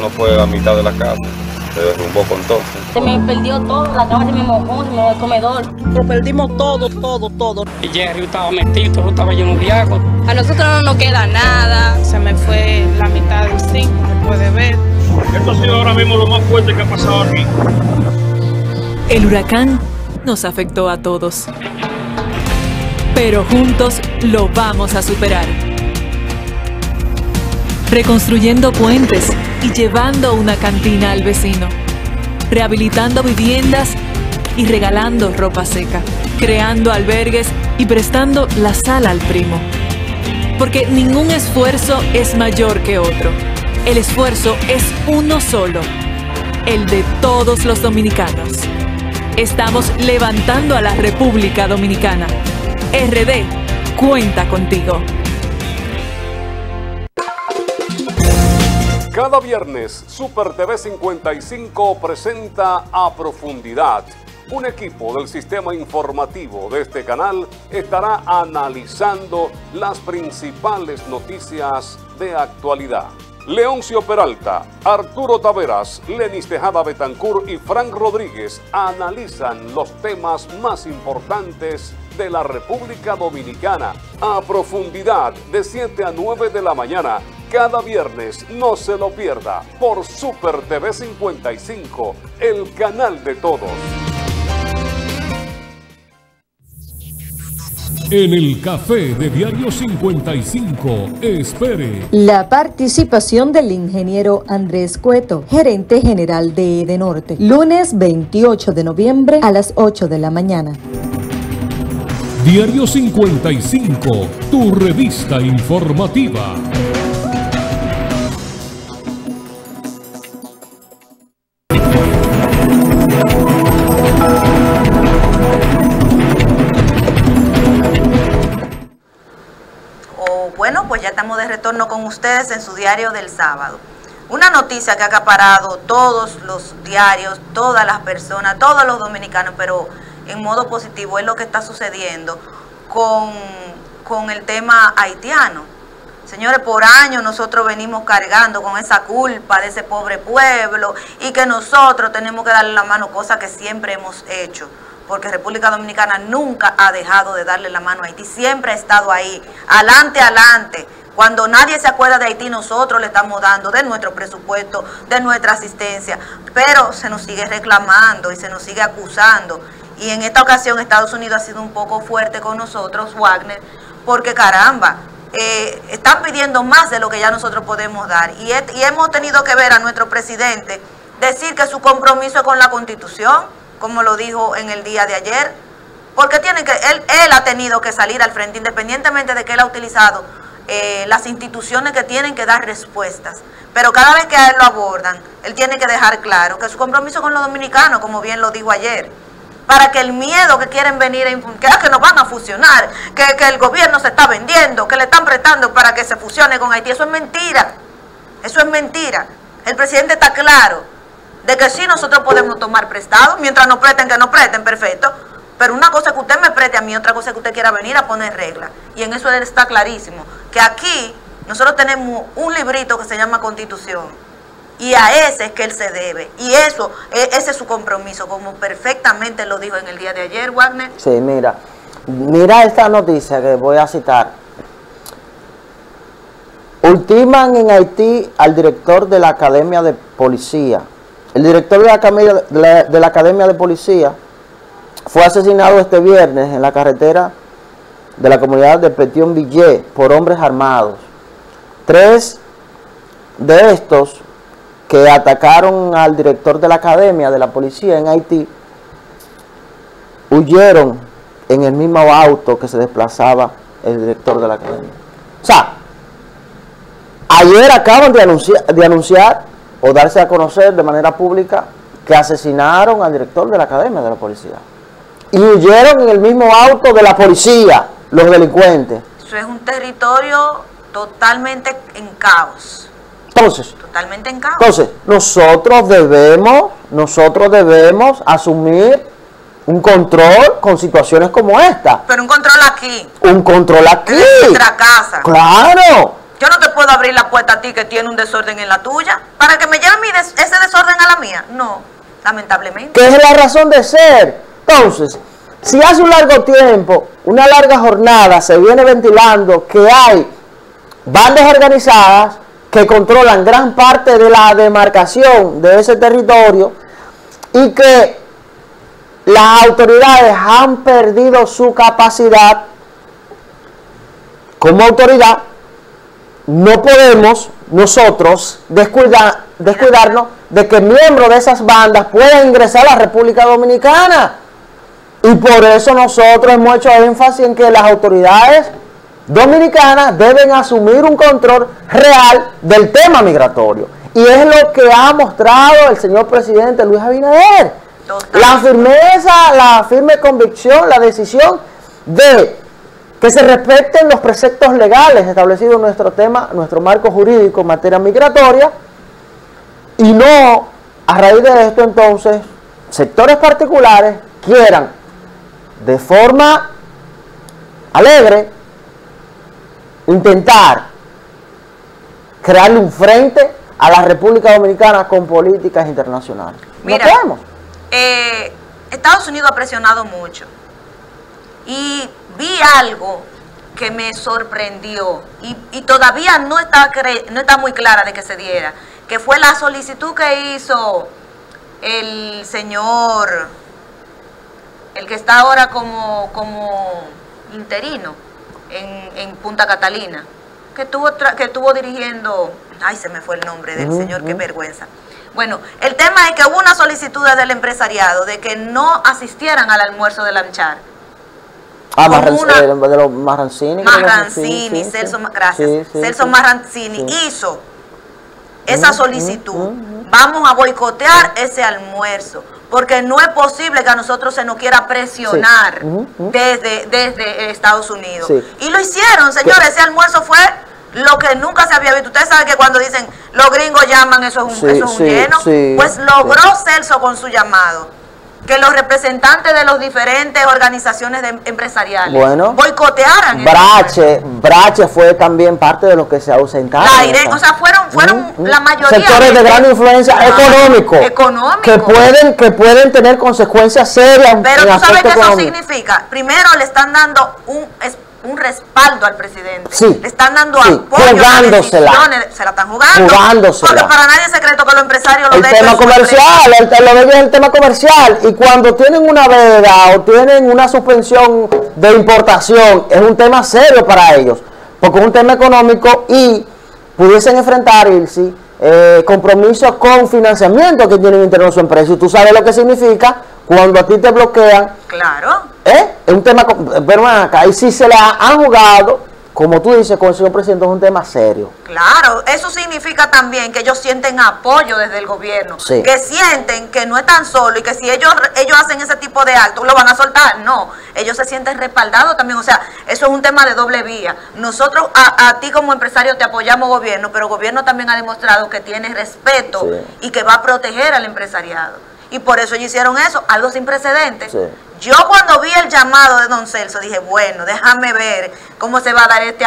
No fue a mitad de la casa. se derrumbó con todo. Se me perdió todo, la cama se me mojó, se me mojó el comedor. Lo perdimos todo, todo, todo. Y Jerry estaba metido, yo estaba lleno de viajes. A nosotros no nos queda nada. Se me fue la mitad del zinc, se puede ver. Esto ha sido ahora mismo lo más fuerte que ha pasado aquí. El huracán nos afectó a todos, pero juntos lo vamos a superar. Reconstruyendo puentes y llevando una cantina al vecino, rehabilitando viviendas y regalando ropa seca, creando albergues y prestando la sala al primo. Porque ningún esfuerzo es mayor que otro. El esfuerzo es uno solo, el de todos los dominicanos. Estamos levantando a la República Dominicana. RD cuenta contigo. Cada viernes, Super TV 55 presenta A Profundidad. Un equipo del sistema informativo de este canal estará analizando las principales noticias de actualidad. Leoncio Peralta, Arturo Taveras, Lenis Tejada Betancur y Frank Rodríguez analizan los temas más importantes de la República Dominicana. A Profundidad, de 7 a 9 de la mañana, cada viernes, no se lo pierda, por Super TV 55, el canal de todos. En el Café de Diario 55, espere. La participación del ingeniero Andrés Cueto, gerente general de Edenorte. Lunes 28 de noviembre a las 8 de la mañana. Diario 55, tu revista informativa. De retorno con ustedes en su diario del sábado. Una noticia que ha acaparado todos los diarios, todas las personas, todos los dominicanos, pero en modo positivo, es lo que está sucediendo con el tema haitiano. Señores, por años nosotros venimos cargando con esa culpa de ese pobre pueblo y que nosotros tenemos que darle la mano, cosa que siempre hemos hecho. Porque República Dominicana nunca ha dejado de darle la mano a Haití, siempre ha estado ahí, adelante, adelante. Cuando nadie se acuerda de Haití, nosotros le estamos dando de nuestro presupuesto, de nuestra asistencia, pero se nos sigue reclamando y se nos sigue acusando. Y en esta ocasión Estados Unidos ha sido un poco fuerte con nosotros, Wagner, porque caramba, están pidiendo más de lo que ya nosotros podemos dar. Y hemos tenido que ver a nuestro presidente decir que su compromiso es con la Constitución, como lo dijo en el día de ayer, porque tiene que, él ha tenido que salir al frente, independientemente de que él ha utilizado las instituciones que tienen que dar respuestas, pero cada vez que a él lo abordan, él tiene que dejar claro que su compromiso con los dominicanos, como bien lo dijo ayer, para que el miedo que quieren venir a impuntar, que nos van a fusionar, que el gobierno se está vendiendo, que le están prestando para que se fusione con Haití, eso es mentira, eso es mentira. El presidente está claro de que sí, nosotros podemos tomar prestado, mientras nos presten, que nos presten, perfecto. Pero una cosa es que usted me preste a mí, otra cosa es que usted quiera venir a poner reglas. Y en eso está clarísimo, que aquí nosotros tenemos un librito que se llama Constitución. Y a ese es que él se debe. Y eso, ese es su compromiso, como perfectamente lo dijo en el día de ayer, Wagner. Sí, mira esta noticia que voy a citar. Ultiman en Haití al director de la Academia de Policía. El director de la Academia de Policía fue asesinado este viernes en la carretera de la comunidad de Petionville por hombres armados. 3 de estos que atacaron al director de la Academia de la Policía en Haití huyeron en el mismo auto que se desplazaba el director de la Academia. O sea, ayer acaban de anunciar o darse a conocer de manera pública que asesinaron al director de la Academia de la Policía. Y huyeron en el mismo auto de la policía, los delincuentes. Eso es un territorio totalmente en caos. Entonces, totalmente en caos. Entonces, nosotros debemos asumir un control con situaciones como esta. Pero un control aquí. Un control aquí. En nuestra casa. Claro. Yo no te puedo abrir la puerta a ti que tiene un desorden en la tuya para que me lleve ese desorden a la mía. No, lamentablemente. Que es la razón de ser. Entonces, si hace un largo tiempo, una larga jornada, se viene ventilando que hay bandas organizadas que controlan gran parte de la demarcación de ese territorio y que las autoridades han perdido su capacidad como autoridad, no podemos nosotros descuidarnos de que miembros de esas bandas puedan ingresar a la República Dominicana. Y por eso nosotros hemos hecho énfasis en que las autoridades dominicanas deben asumir un control real del tema migratorio. Y es lo que ha mostrado el señor presidente Luis Abinader. La firmeza, la firme convicción, la decisión de que se respeten los preceptos legales establecidos en nuestro tema, nuestro marco jurídico en materia migratoria, y no, a raíz de esto entonces, sectores particulares quieran de forma alegre intentar crearle un frente a la República Dominicana con políticas internacionales. Mira, no podemos. Estados Unidos ha presionado mucho y vi algo que me sorprendió y todavía no está muy clara de que se diera, que fue la solicitud que hizo el señor, el que está ahora como interino en Punta Catalina, que estuvo dirigiendo, ay, se me fue el nombre del señor, qué vergüenza. Bueno, el tema es que hubo una solicitud del empresariado de que no asistieran al almuerzo de Lanchar. Ah, Marrancini, Celso, gracias. Celso Marrancini hizo esa solicitud. Vamos a boicotear ese almuerzo, porque no es posible que a nosotros se nos quiera presionar desde Estados Unidos. Sí. Y lo hicieron, señores. Ese almuerzo fue lo que nunca se había visto. Ustedes saben que cuando dicen los gringos llaman, eso es un lleno. Sí, pues logró Celso con su llamado que los representantes de las diferentes organizaciones empresariales boicotearan. Brache fue también parte de los que se ausentaron. Fueron la mayoría. Sectores de gran influencia económica. Que pueden tener consecuencias serias. Pero tú sabes que eso significa. Primero le están dando un respaldo al presidente. Sí. Le están dando apoyo. Jugándosela. Se la están jugando. Porque para nadie es secreto que los empresarios lo dejan. El tema comercial. Y cuando tienen una veda o tienen una suspensión de importación, es un tema serio para ellos. Porque es un tema económico y pudiesen enfrentar, Ilse, compromisos con financiamiento que tienen interno su empresa. Y tú sabes lo que significa cuando a ti te bloquean. Claro. Es un tema, pero acá, y si se la han jugado, como tú dices, con el señor presidente, es un tema serio. Claro, eso significa también que ellos sienten apoyo desde el gobierno, que sienten que no están solos y que si ellos hacen ese tipo de actos, lo van a soltar. No, ellos se sienten respaldados también. O sea, eso es un tema de doble vía. Nosotros a ti como empresario te apoyamos, gobierno, pero el gobierno también ha demostrado que tiene respeto y que va a proteger al empresariado. Y por eso ellos hicieron eso, algo sin precedentes. Sí. Yo cuando vi el llamado de don Celso dije, bueno, déjame ver cómo se va a dar este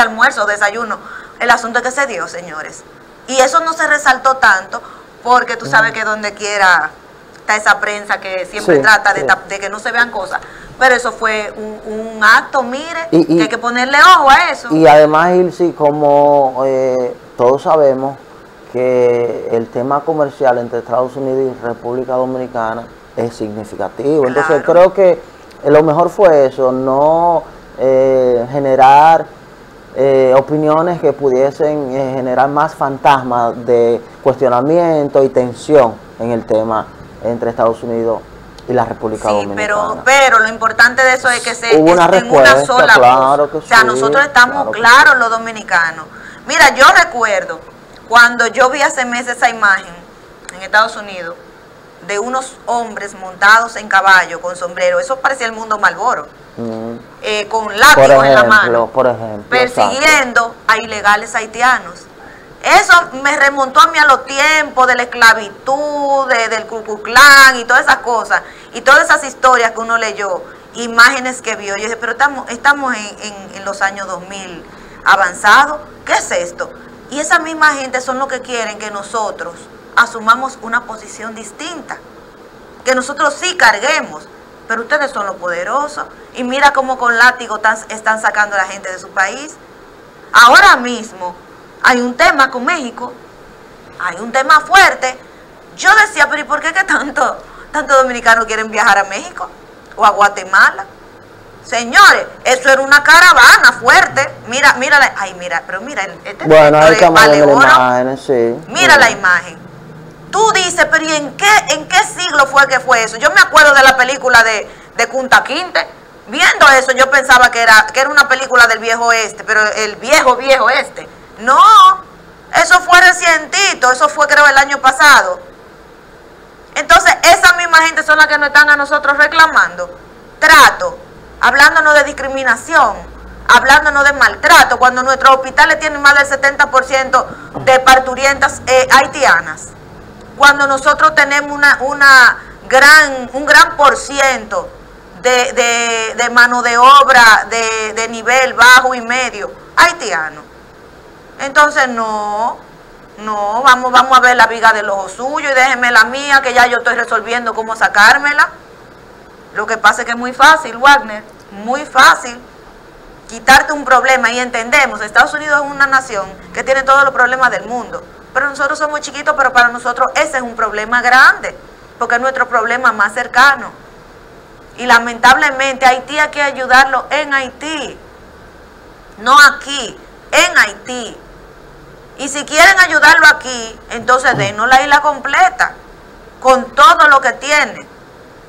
almuerzo o desayuno. El asunto es que se dio, señores. Y eso no se resaltó tanto porque tú sabes que donde quiera está esa prensa que siempre trata de que no se vean cosas. Pero eso fue un acto, mire, que hay que ponerle ojo a eso. Y además, Ilse, como todos sabemos que el tema comercial entre Estados Unidos y República Dominicana es significativo. Claro. Entonces creo que lo mejor fue eso, no generar opiniones que pudiesen generar más fantasmas de cuestionamiento y tensión en el tema entre Estados Unidos y la República Dominicana. Pero lo importante de eso es que se hubo una respuesta, una sola voz. Que sí, o sea, nosotros estamos claros los dominicanos. Mira, yo recuerdo cuando yo vi hace meses esa imagen en Estados Unidos de unos hombres montados en caballo con sombrero, eso parecía el mundo Marlboro, con látigos en la mano, por ejemplo, persiguiendo a ilegales haitianos. Eso me remontó a mí a los tiempos de la esclavitud, del Ku Klux Klan y todas esas cosas, y todas esas historias que uno leyó, imágenes que vio. Yo dije, pero estamos en los años 2000, avanzado. ¿Qué es esto? Y esa misma gente son los que quieren que nosotros asumamos una posición distinta, que nosotros sí carguemos, pero ustedes son los poderosos. Y mira cómo con látigo están sacando a la gente de su país. Ahora mismo hay un tema con México, hay un tema fuerte. Yo decía, pero ¿y por qué que tanto dominicanos quieren viajar a México o a Guatemala? Señores, eso era una caravana fuerte. Mira, ay, mira, pero mira, este bueno, el vale de la imagen, sí. Mira la imagen. Tú dices, pero ¿y en qué siglo fue que fue eso? Yo me acuerdo de la película de Kunta Kinte. Viendo eso, yo pensaba que era una película del viejo oeste, pero el viejo oeste. No, eso fue recientito, eso fue creo el año pasado. Entonces, esa misma gente son las que nos están a nosotros reclamando trato, hablándonos de discriminación, hablándonos de maltrato, cuando nuestros hospitales tienen más del 70% de parturientas haitianas, cuando nosotros tenemos un gran por ciento de mano de obra de nivel bajo y medio haitiano. Entonces no, vamos a ver la viga del ojo suyo y déjeme la mía, que ya yo estoy resolviendo cómo sacármela. Lo que pasa es que es muy fácil, Wagner, muy fácil quitarte un problema, y entendemos, Estados Unidos es una nación que tiene todos los problemas del mundo, pero nosotros somos chiquitos, pero para nosotros ese es un problema grande, porque es nuestro problema más cercano. Y lamentablemente Haití hay que ayudarlo en Haití, no aquí, en Haití. Y si quieren ayudarlo aquí, entonces denos la isla completa, con todo lo que tiene.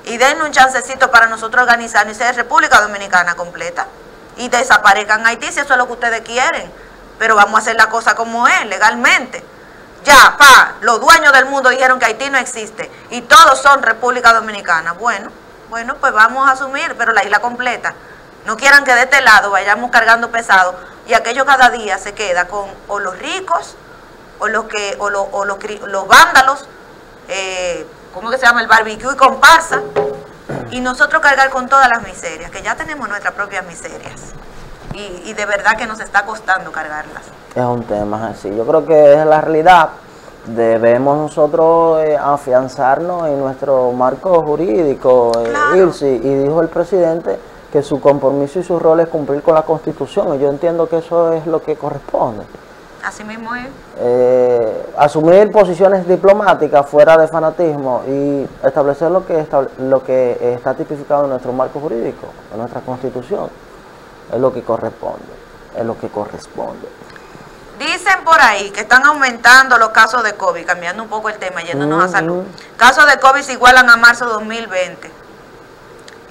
Y den un chancecito para nosotros organizarnos y ser República Dominicana completa. Y desaparezcan Haití, si eso es lo que ustedes quieren. Pero vamos a hacer la cosa como es, legalmente. Ya, los dueños del mundo dijeron que Haití no existe. Y todos son República Dominicana. Bueno, pues vamos a asumir, pero la isla completa. No quieran que de este lado vayamos cargando pesado. Y aquello cada día se queda con o los ricos, o los vándalos, ¿cómo que se llama? El barbecue y comparsa, y nosotros cargar con todas las miserias, que ya tenemos nuestras propias miserias, y de verdad que nos está costando cargarlas. Es un tema así, yo creo que es la realidad. Debemos nosotros afianzarnos en nuestro marco jurídico, claro. Ilse, y dijo el presidente que su compromiso y su rol es cumplir con la Constitución, y yo entiendo que eso es lo que corresponde. Así mismo es. Asumir posiciones diplomáticas fuera de fanatismo y establecer lo que está tipificado en nuestro marco jurídico, en nuestra Constitución, es lo que corresponde, es lo que corresponde. Dicen por ahí que están aumentando los casos de COVID, cambiando un poco el tema, yéndonos a salud. Casos de COVID se igualan a marzo 2020.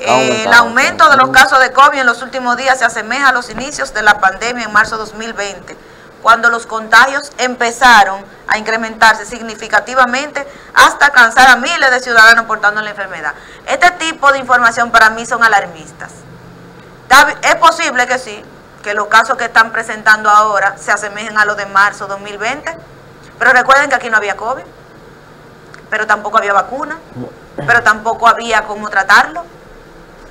El aumento de los casos de COVID en los últimos días se asemeja a los inicios de la pandemia en marzo 2020. Cuando los contagios empezaron a incrementarse significativamente hasta alcanzar a miles de ciudadanos portando la enfermedad. Este tipo de información para mí son alarmistas. Es posible que sí, que los casos que están presentando ahora se asemejen a los de marzo 2020, pero recuerden que aquí no había COVID, pero tampoco había vacuna, pero tampoco había cómo tratarlo,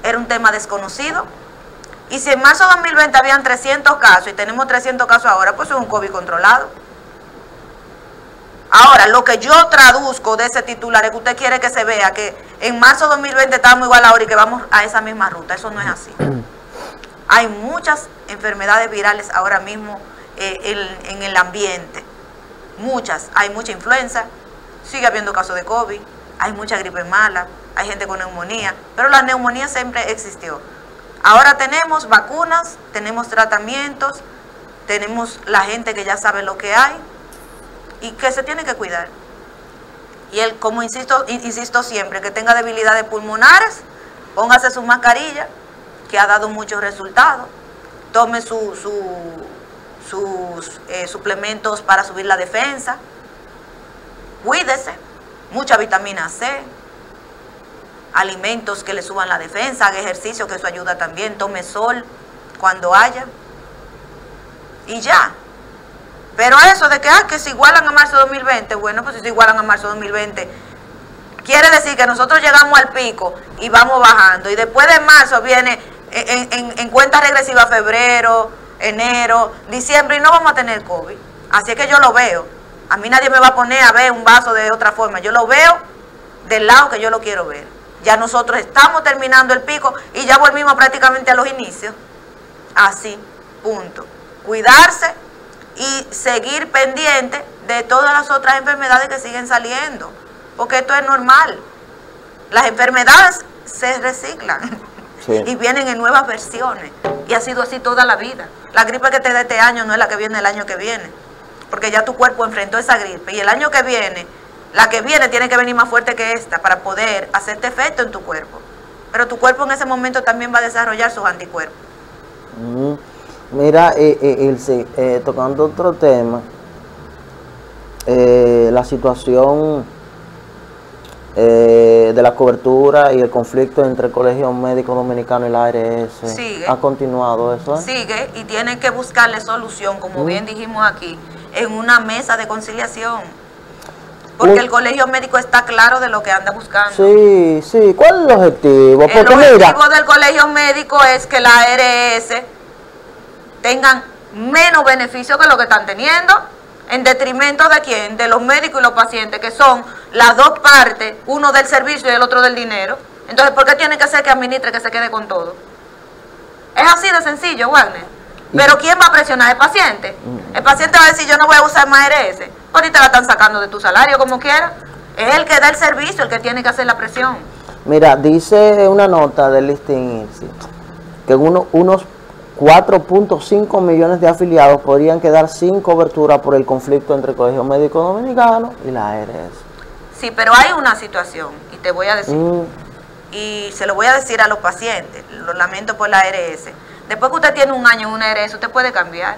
era un tema desconocido. Y si en marzo de 2020 habían 300 casos y tenemos 300 casos ahora, pues es un COVID controlado. Ahora, lo que yo traduzco de ese titular es que usted quiere que se vea que en marzo de 2020 estábamos igual ahora y que vamos a esa misma ruta. Eso no es así. Hay muchas enfermedades virales ahora mismo en el ambiente. Muchas. Hay mucha influenza, sigue habiendo casos de COVID, hay mucha gripe mala, hay gente con neumonía, pero la neumonía siempre existió. Ahora tenemos vacunas, tenemos tratamientos, tenemos la gente que ya sabe lo que hay y que se tiene que cuidar. Y él, como insisto siempre, que tenga debilidades pulmonares, póngase su mascarilla, que ha dado muchos resultados. Tome sus suplementos para subir la defensa. Cuídese, mucha vitamina C. Alimentos que le suban la defensa, haga ejercicio, que eso ayuda también, tome sol cuando haya. Y ya. Pero eso de que se igualan a marzo 2020, bueno, pues si se igualan a marzo 2020, quiere decir que nosotros llegamos al pico y vamos bajando. Y después de marzo viene en cuenta regresiva febrero, enero, diciembre, y no vamos a tener COVID. Así es que yo lo veo. A mí nadie me va a poner a ver un vaso de otra forma. Yo lo veo del lado que yo lo quiero ver. Ya nosotros estamos terminando el pico y ya volvimos prácticamente a los inicios. Así, punto. Cuidarse y seguir pendiente de todas las otras enfermedades que siguen saliendo, porque esto es normal. Las enfermedades se reciclan, sí, y vienen en nuevas versiones, y ha sido así toda la vida. La gripe que te da este año no es la que viene el año que viene, porque ya tu cuerpo enfrentó esa gripe, y el año que viene, la que viene tiene que venir más fuerte que esta para poder hacerte efecto en tu cuerpo. Pero tu cuerpo en ese momento también va a desarrollar sus anticuerpos. Mira, Ilse, tocando otro tema, la situación de la cobertura y el conflicto entre el Colegio Médico Dominicano y la ARS sigue. ¿Ha continuado eso? Sigue, y tienen que buscarle solución, como bien dijimos aquí, en una mesa de conciliación, porque el Colegio Médico está claro de lo que anda buscando. Sí, sí. ¿Cuál es el objetivo? Porque el objetivo del Colegio Médico es que la ARS tengan menos beneficio que lo que están teniendo, en detrimento de quién, de los médicos y los pacientes, que son las dos partes, uno del servicio y el otro del dinero. Entonces, ¿por qué tiene que ser que administre, que se quede con todo? Es así de sencillo, Wagner. Pero ¿quién va a presionar? El paciente. El paciente va a decir, yo no voy a usar más ARS. Ahorita la están sacando de tu salario, como quiera. Es el que da el servicio, el que tiene que hacer la presión. Mira, dice una nota del Listín, que unos 4.5 millones de afiliados podrían quedar sin cobertura por el conflicto entre el Colegio Médico Dominicano y la ARS. Sí, pero hay una situación, y te voy a decir, y se lo voy a decir a los pacientes, lo lamento por la ARS. Después que usted tiene un año en una ARS, usted puede cambiar.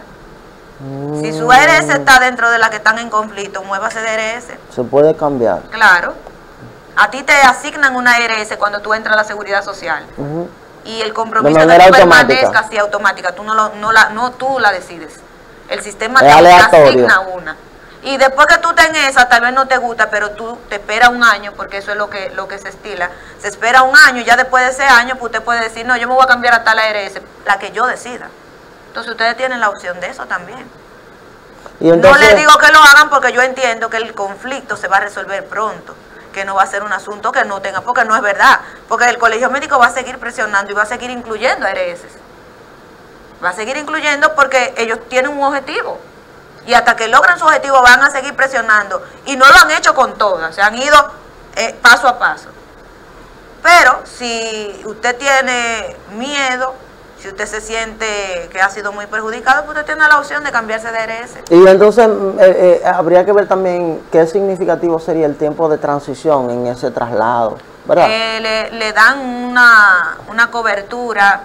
Si su ARS está dentro de las que están en conflicto, muévase de ARS. Se puede cambiar. Claro. A ti te asignan una ARS cuando tú entras a la Seguridad Social. Y el compromiso de que permanezca así automática, tú no la decides. El sistema te asigna una. Y después que tú tengas esa, tal vez no te gusta, pero tú te esperas un año, porque eso es lo que se estila. Se espera un año, y ya después de ese año, pues usted puede decir, no, yo me voy a cambiar a tal ARS, la que yo decida. Entonces ustedes tienen la opción de eso también. ¿Y entonces? No les digo que lo hagan, porque yo entiendo que el conflicto se va a resolver pronto, que no va a ser un asunto que no tenga, porque no es verdad, porque el Colegio Médico va a seguir presionando y va a seguir incluyendo ARS. Va a seguir incluyendo porque ellos tienen un objetivo, y hasta que logren su objetivo van a seguir presionando, y no lo han hecho con todas, se han ido paso a paso. Pero si usted tiene miedo, si usted se siente que ha sido muy perjudicado, pues usted tiene la opción de cambiarse de ARS. Y entonces habría que ver también qué significativo sería el tiempo de transición en ese traslado, ¿verdad? Le dan una cobertura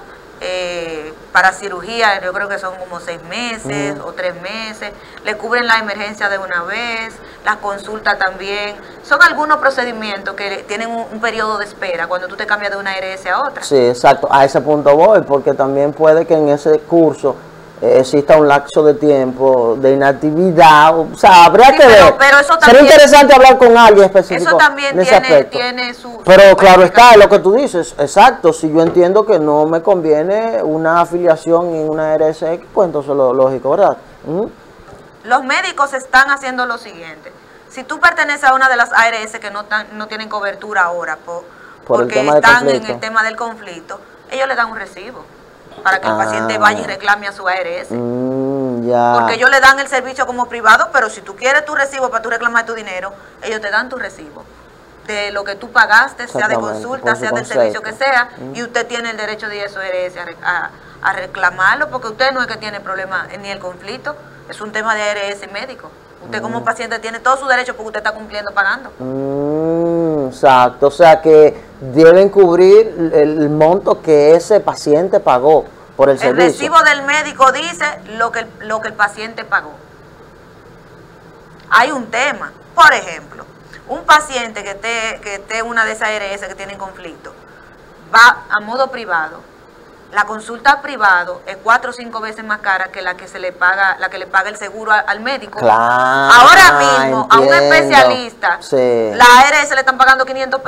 para cirugía, yo creo que son como 6 meses o 3 meses. Le cubren la emergencia de una vez, las consultas también. Son algunos procedimientos que tienen un periodo de espera cuando tú te cambias de una ARS a otra. Sí, exacto. A ese punto voy, porque también puede que en ese curso exista un lapso de tiempo de inactividad. O sea, habría que ver. Pero eso también, sería interesante hablar con alguien específico. Eso también en ese tiene su... Pero claro está, lo que tú dices, exacto. Si yo entiendo que no me conviene una afiliación en una ARS, pues entonces lo lógico, ¿verdad? Los médicos están haciendo lo siguiente. Si tú perteneces a una de las ARS que no tienen cobertura ahora porque están en el tema del conflicto, ellos le dan un recibo para que el paciente vaya y reclame a su ARS. Porque ellos le dan el servicio como privado, pero si tú quieres tu recibo para tú reclamar tu dinero, ellos te dan tu recibo de lo que tú pagaste, sea de consulta, sea del servicio que sea, y usted tiene el derecho de ir a su ARS a reclamarlo, porque usted no es que tiene problema ni el conflicto, es un tema de ARS médico. Usted como paciente tiene todos sus derechos porque usted está cumpliendo pagando. Exacto, o sea que deben cubrir el monto que ese paciente pagó por el servicio. El recibo del médico dice lo que el paciente pagó. Hay un tema, por ejemplo, un paciente que esté en una de esas ARS que tienen conflicto, va a modo privado. La consulta privado es 4 o 5 veces más cara que la que le paga el seguro al médico. Claro, ahora mismo, entiendo. A un especialista, sí, la ARS le están pagando $500.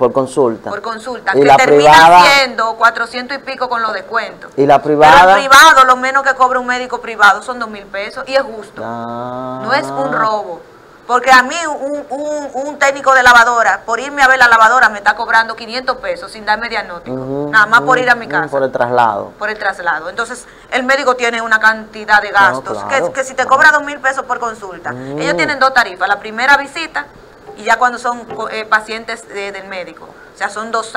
Por consulta. Por consulta. ¿Y que la termina privada? Siendo 400 y pico con los descuentos. ¿Y la privada? Pero el privado, lo menos que cobra un médico privado son 2,000 pesos. Y es justo. Ah. No es un robo. Porque a mí un técnico de lavadora, por irme a ver la lavadora, me está cobrando 500 pesos sin darme diagnóstico. Nada más por ir a mi casa. Por el traslado. Por el traslado. Entonces, el médico tiene una cantidad de gastos. No, claro, que si te cobra 2,000 pesos por consulta. Ellos tienen dos tarifas. La primera visita y ya cuando son pacientes del médico. O sea, son dos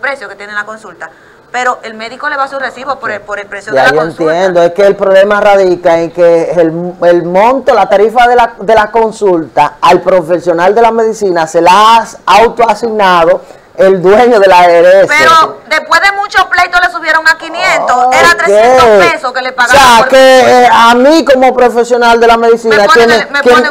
precios que tienen la consulta. Pero el médico le va a su recibo por el precio ya de la consulta. Ya entiendo, es que el problema radica en que el monto, la tarifa de la consulta al profesional de la medicina se la ha autoasignado el dueño de la ARS. Pero después de muchos pleitos le subieron a 500, okay. Era 300 pesos que le pagaron. O sea, que a mí como profesional de la medicina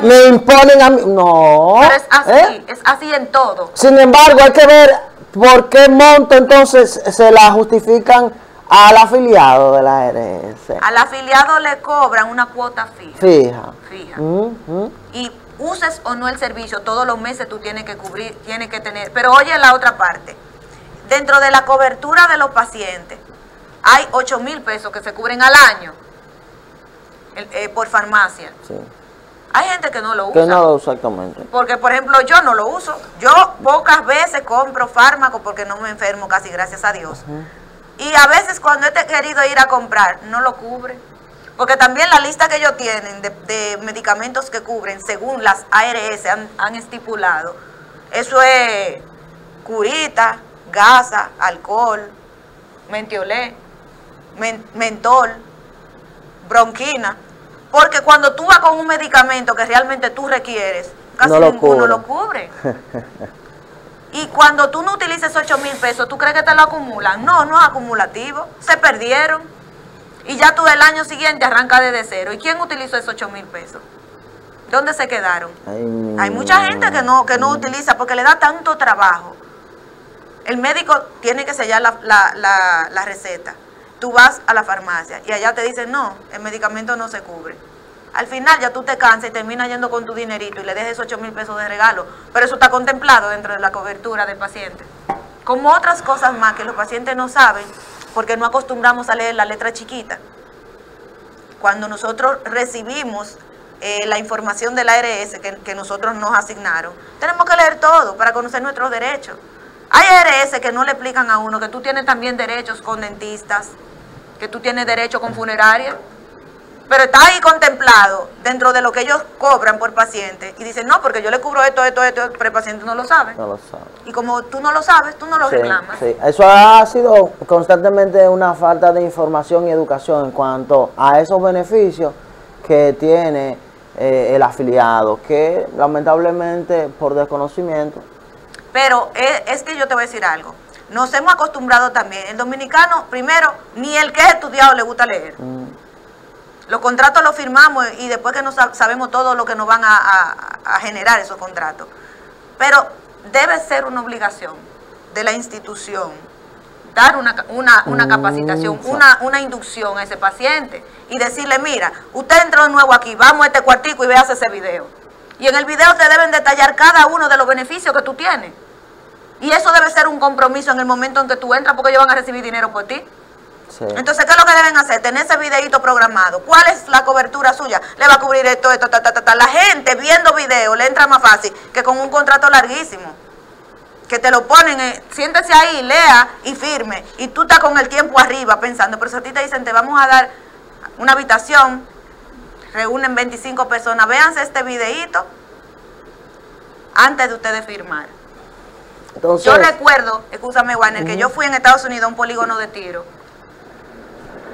me imponen a mí. No. Pero es así en todo. Sin embargo, hay que ver... ¿Por qué monto entonces se la justifican al afiliado de la ARS? Al afiliado le cobran una cuota fija. Fija. Y uses o no el servicio, todos los meses tú tienes que cubrir, tienes que tener... Pero oye la otra parte. Dentro de la cobertura de los pacientes, hay 8,000 pesos que se cubren al año por farmacia. Sí. Hay gente que no lo usa. Que no lo usa, exactamente. Porque, por ejemplo, yo no lo uso. Yo pocas veces compro fármaco porque no me enfermo casi, gracias a Dios. Y a veces cuando he querido ir a comprar, no lo cubre. Porque también la lista que ellos tienen de medicamentos que cubren, según las ARS han estipulado, eso es curita, gasa, alcohol, mentiolé, mentol, bronquina. Porque cuando tú vas con un medicamento que realmente tú requieres, casi ninguno lo cubre. Y cuando tú no utilices 8,000 pesos, ¿tú crees que te lo acumulan? No, no es acumulativo. Se perdieron. Y ya tú el año siguiente arranca desde cero. ¿Y quién utilizó esos 8,000 pesos? ¿Dónde se quedaron? Hay mucha gente que no utiliza porque le da tanto trabajo. El médico tiene que sellar la receta. Tú vas a la farmacia y allá te dicen, no, el medicamento no se cubre. Al final ya tú te cansas y terminas yendo con tu dinerito y le dejes 8,000 pesos de regalo. Pero eso está contemplado dentro de la cobertura del paciente. Como otras cosas más que los pacientes no saben, porque no acostumbramos a leer la letra chiquita. Cuando nosotros recibimos la información de la ARS que nosotros nos asignaron, tenemos que leer todo para conocer nuestros derechos. Hay ARS que no le explican a uno que tú tienes también derechos con dentistas, que tú tienes derecho con funeraria, pero está ahí contemplado dentro de lo que ellos cobran por paciente y dicen, no, porque yo le cubro esto, pero el paciente no lo sabe. No lo sabe. Y como tú no lo sabes, tú no lo reclamas. Sí. Eso ha sido constantemente una falta de información y educación en cuanto a esos beneficios que tiene el afiliado, que lamentablemente por desconocimiento. Pero es que yo te voy a decir algo. Nos hemos acostumbrado también. El dominicano, primero, ni el que es estudiado le gusta leer. Los contratos los firmamos y después que no sabemos todo lo que nos van a generar esos contratos. Pero debe ser una obligación de la institución dar una capacitación, una inducción a ese paciente y decirle, mira, usted entró de nuevo aquí, vamos a este cuartico y véase ese video. Y en el video te deben detallar cada uno de los beneficios que tú tienes. Y eso debe ser un compromiso en el momento en que tú entras, porque ellos van a recibir dinero por ti. Sí. Entonces, ¿qué es lo que deben hacer? Tener ese videito programado. ¿Cuál es la cobertura suya? Le va a cubrir esto, ta. La gente viendo videos le entra más fácil que con un contrato larguísimo. Que te lo ponen, siéntese ahí, lea y firme. Y tú estás con el tiempo arriba pensando, pero si a ti te dicen, te vamos a dar una habitación, reúnen 25 personas, véanse este videíto antes de ustedes firmar. Entonces, yo recuerdo, escúchame Wagner, que yo fui en Estados Unidos a un polígono de tiro.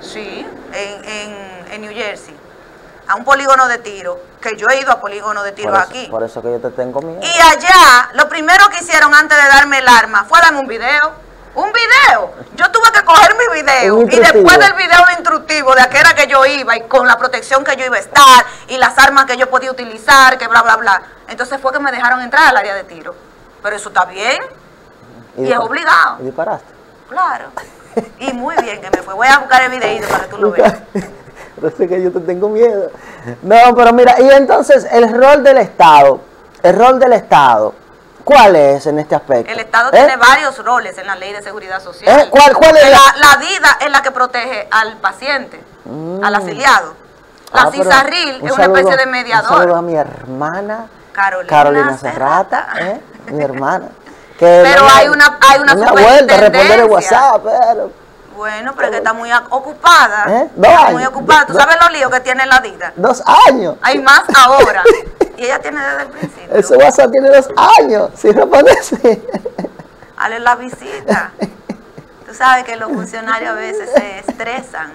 Sí, en New Jersey. A un polígono de tiro, que yo he ido a polígono de tiro aquí. Por eso que yo te tengo miedo. Y allá, lo primero que hicieron antes de darme el arma fue darme un video. Un video, yo tuve que coger mi video y después del video instructivo de aquella que yo iba y con la protección que yo iba a estar y las armas que yo podía utilizar, que bla bla bla. Entonces fue que me dejaron entrar al área de tiro, pero eso está bien y es obligado. ¿Y disparaste? Claro, y muy bien que me fue, voy a buscar el videíto para que tú lo veas. Pero sé que yo te tengo miedo. No, pero mira, y entonces el rol del Estado ¿Cuál es en este aspecto? El Estado tiene varios roles en la ley de seguridad social. ¿Cuál es? La DIDA es la que protege al paciente, al afiliado. La Cisarril es una especie de mediador. Un saludo a mi hermana Carolina Serrata, mi hermana. Que pero hay una vuelta a responder el WhatsApp, pero... Bueno, pero que está muy ocupada. Está muy ocupada. ¿Tú sabes los líos que tiene la DIDA? 2 años. Hay más ahora. Y ella tiene desde el principio. Ese WhatsApp tiene 2 años. Si no parece. Hale la visita. Tú sabes que los funcionarios a veces se estresan.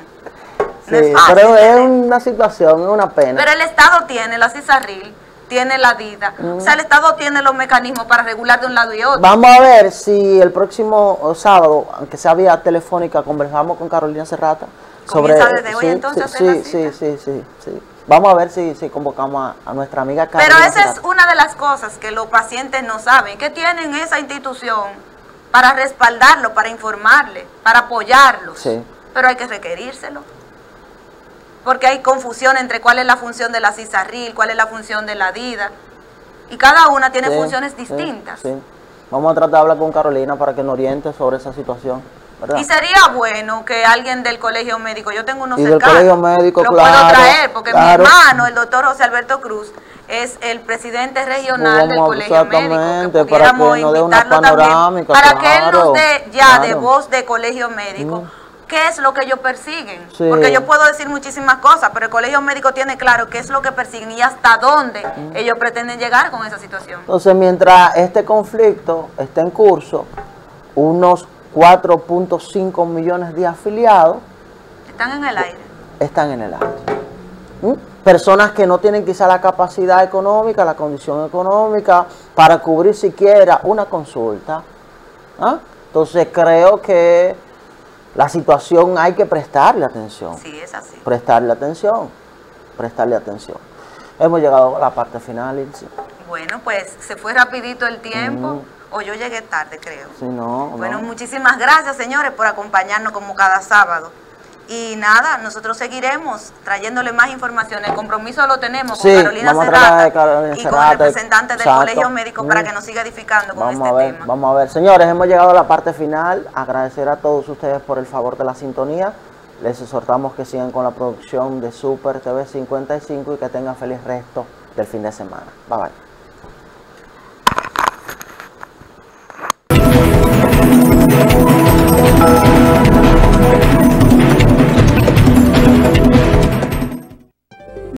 No es fácil, pero es una situación, es una pena. Pero el Estado tiene la Cisarril, tiene la DIDA, o sea, el Estado tiene los mecanismos para regular de un lado y otro. Vamos a ver si el próximo sábado, aunque sea vía telefónica, conversamos con Carolina Serrata. ¿Comienza sobre desde hoy entonces? Sí. Vamos a ver si convocamos a nuestra amiga Carolina Serrata. Pero esa es una de las cosas que los pacientes no saben, que tienen esa institución para respaldarlo, para informarle, para apoyarlos, pero hay que requerírselo. Porque hay confusión entre cuál es la función de la Cisarril, cuál es la función de la DIDA. Y cada una tiene funciones distintas. Vamos a tratar de hablar con Carolina para que nos oriente sobre esa situación, ¿verdad? Y sería bueno que alguien del Colegio Médico, yo tengo unos cercanos, del Colegio Médico, lo puedo traer, porque mi hermano, el doctor José Alberto Cruz, es el presidente regional del Colegio Médico, que pudiéramos invitarlo también, para que él nos dé ya de voz de Colegio Médico. ¿Qué es lo que ellos persiguen? Porque yo puedo decir muchísimas cosas, pero el Colegio Médico tiene claro qué es lo que persiguen y hasta dónde ellos pretenden llegar con esa situación. Entonces, mientras este conflicto está en curso, unos 4.5 millones de afiliados... están en el aire. Están en el aire. Personas que no tienen quizá la capacidad económica, la condición económica, para cubrir siquiera una consulta. Entonces, creo que... la situación hay que prestarle atención. Sí, es así. Prestarle atención. Prestarle atención. Hemos llegado a la parte final, Ilse. Bueno, pues se fue rapidito el tiempo. O yo llegué tarde, creo. Sí, no. Bueno, muchísimas gracias, señores, por acompañarnos como cada sábado. Y nada, nosotros seguiremos trayéndole más información. El compromiso lo tenemos con Carolina Serrata y con el representante del Colegio Médico para que nos siga edificando con este tema. Vamos a ver, señores, hemos llegado a la parte final. Agradecer a todos ustedes por el favor de la sintonía. Les exhortamos que sigan con la producción de Super TV 55 y que tengan feliz resto del fin de semana. Bye bye.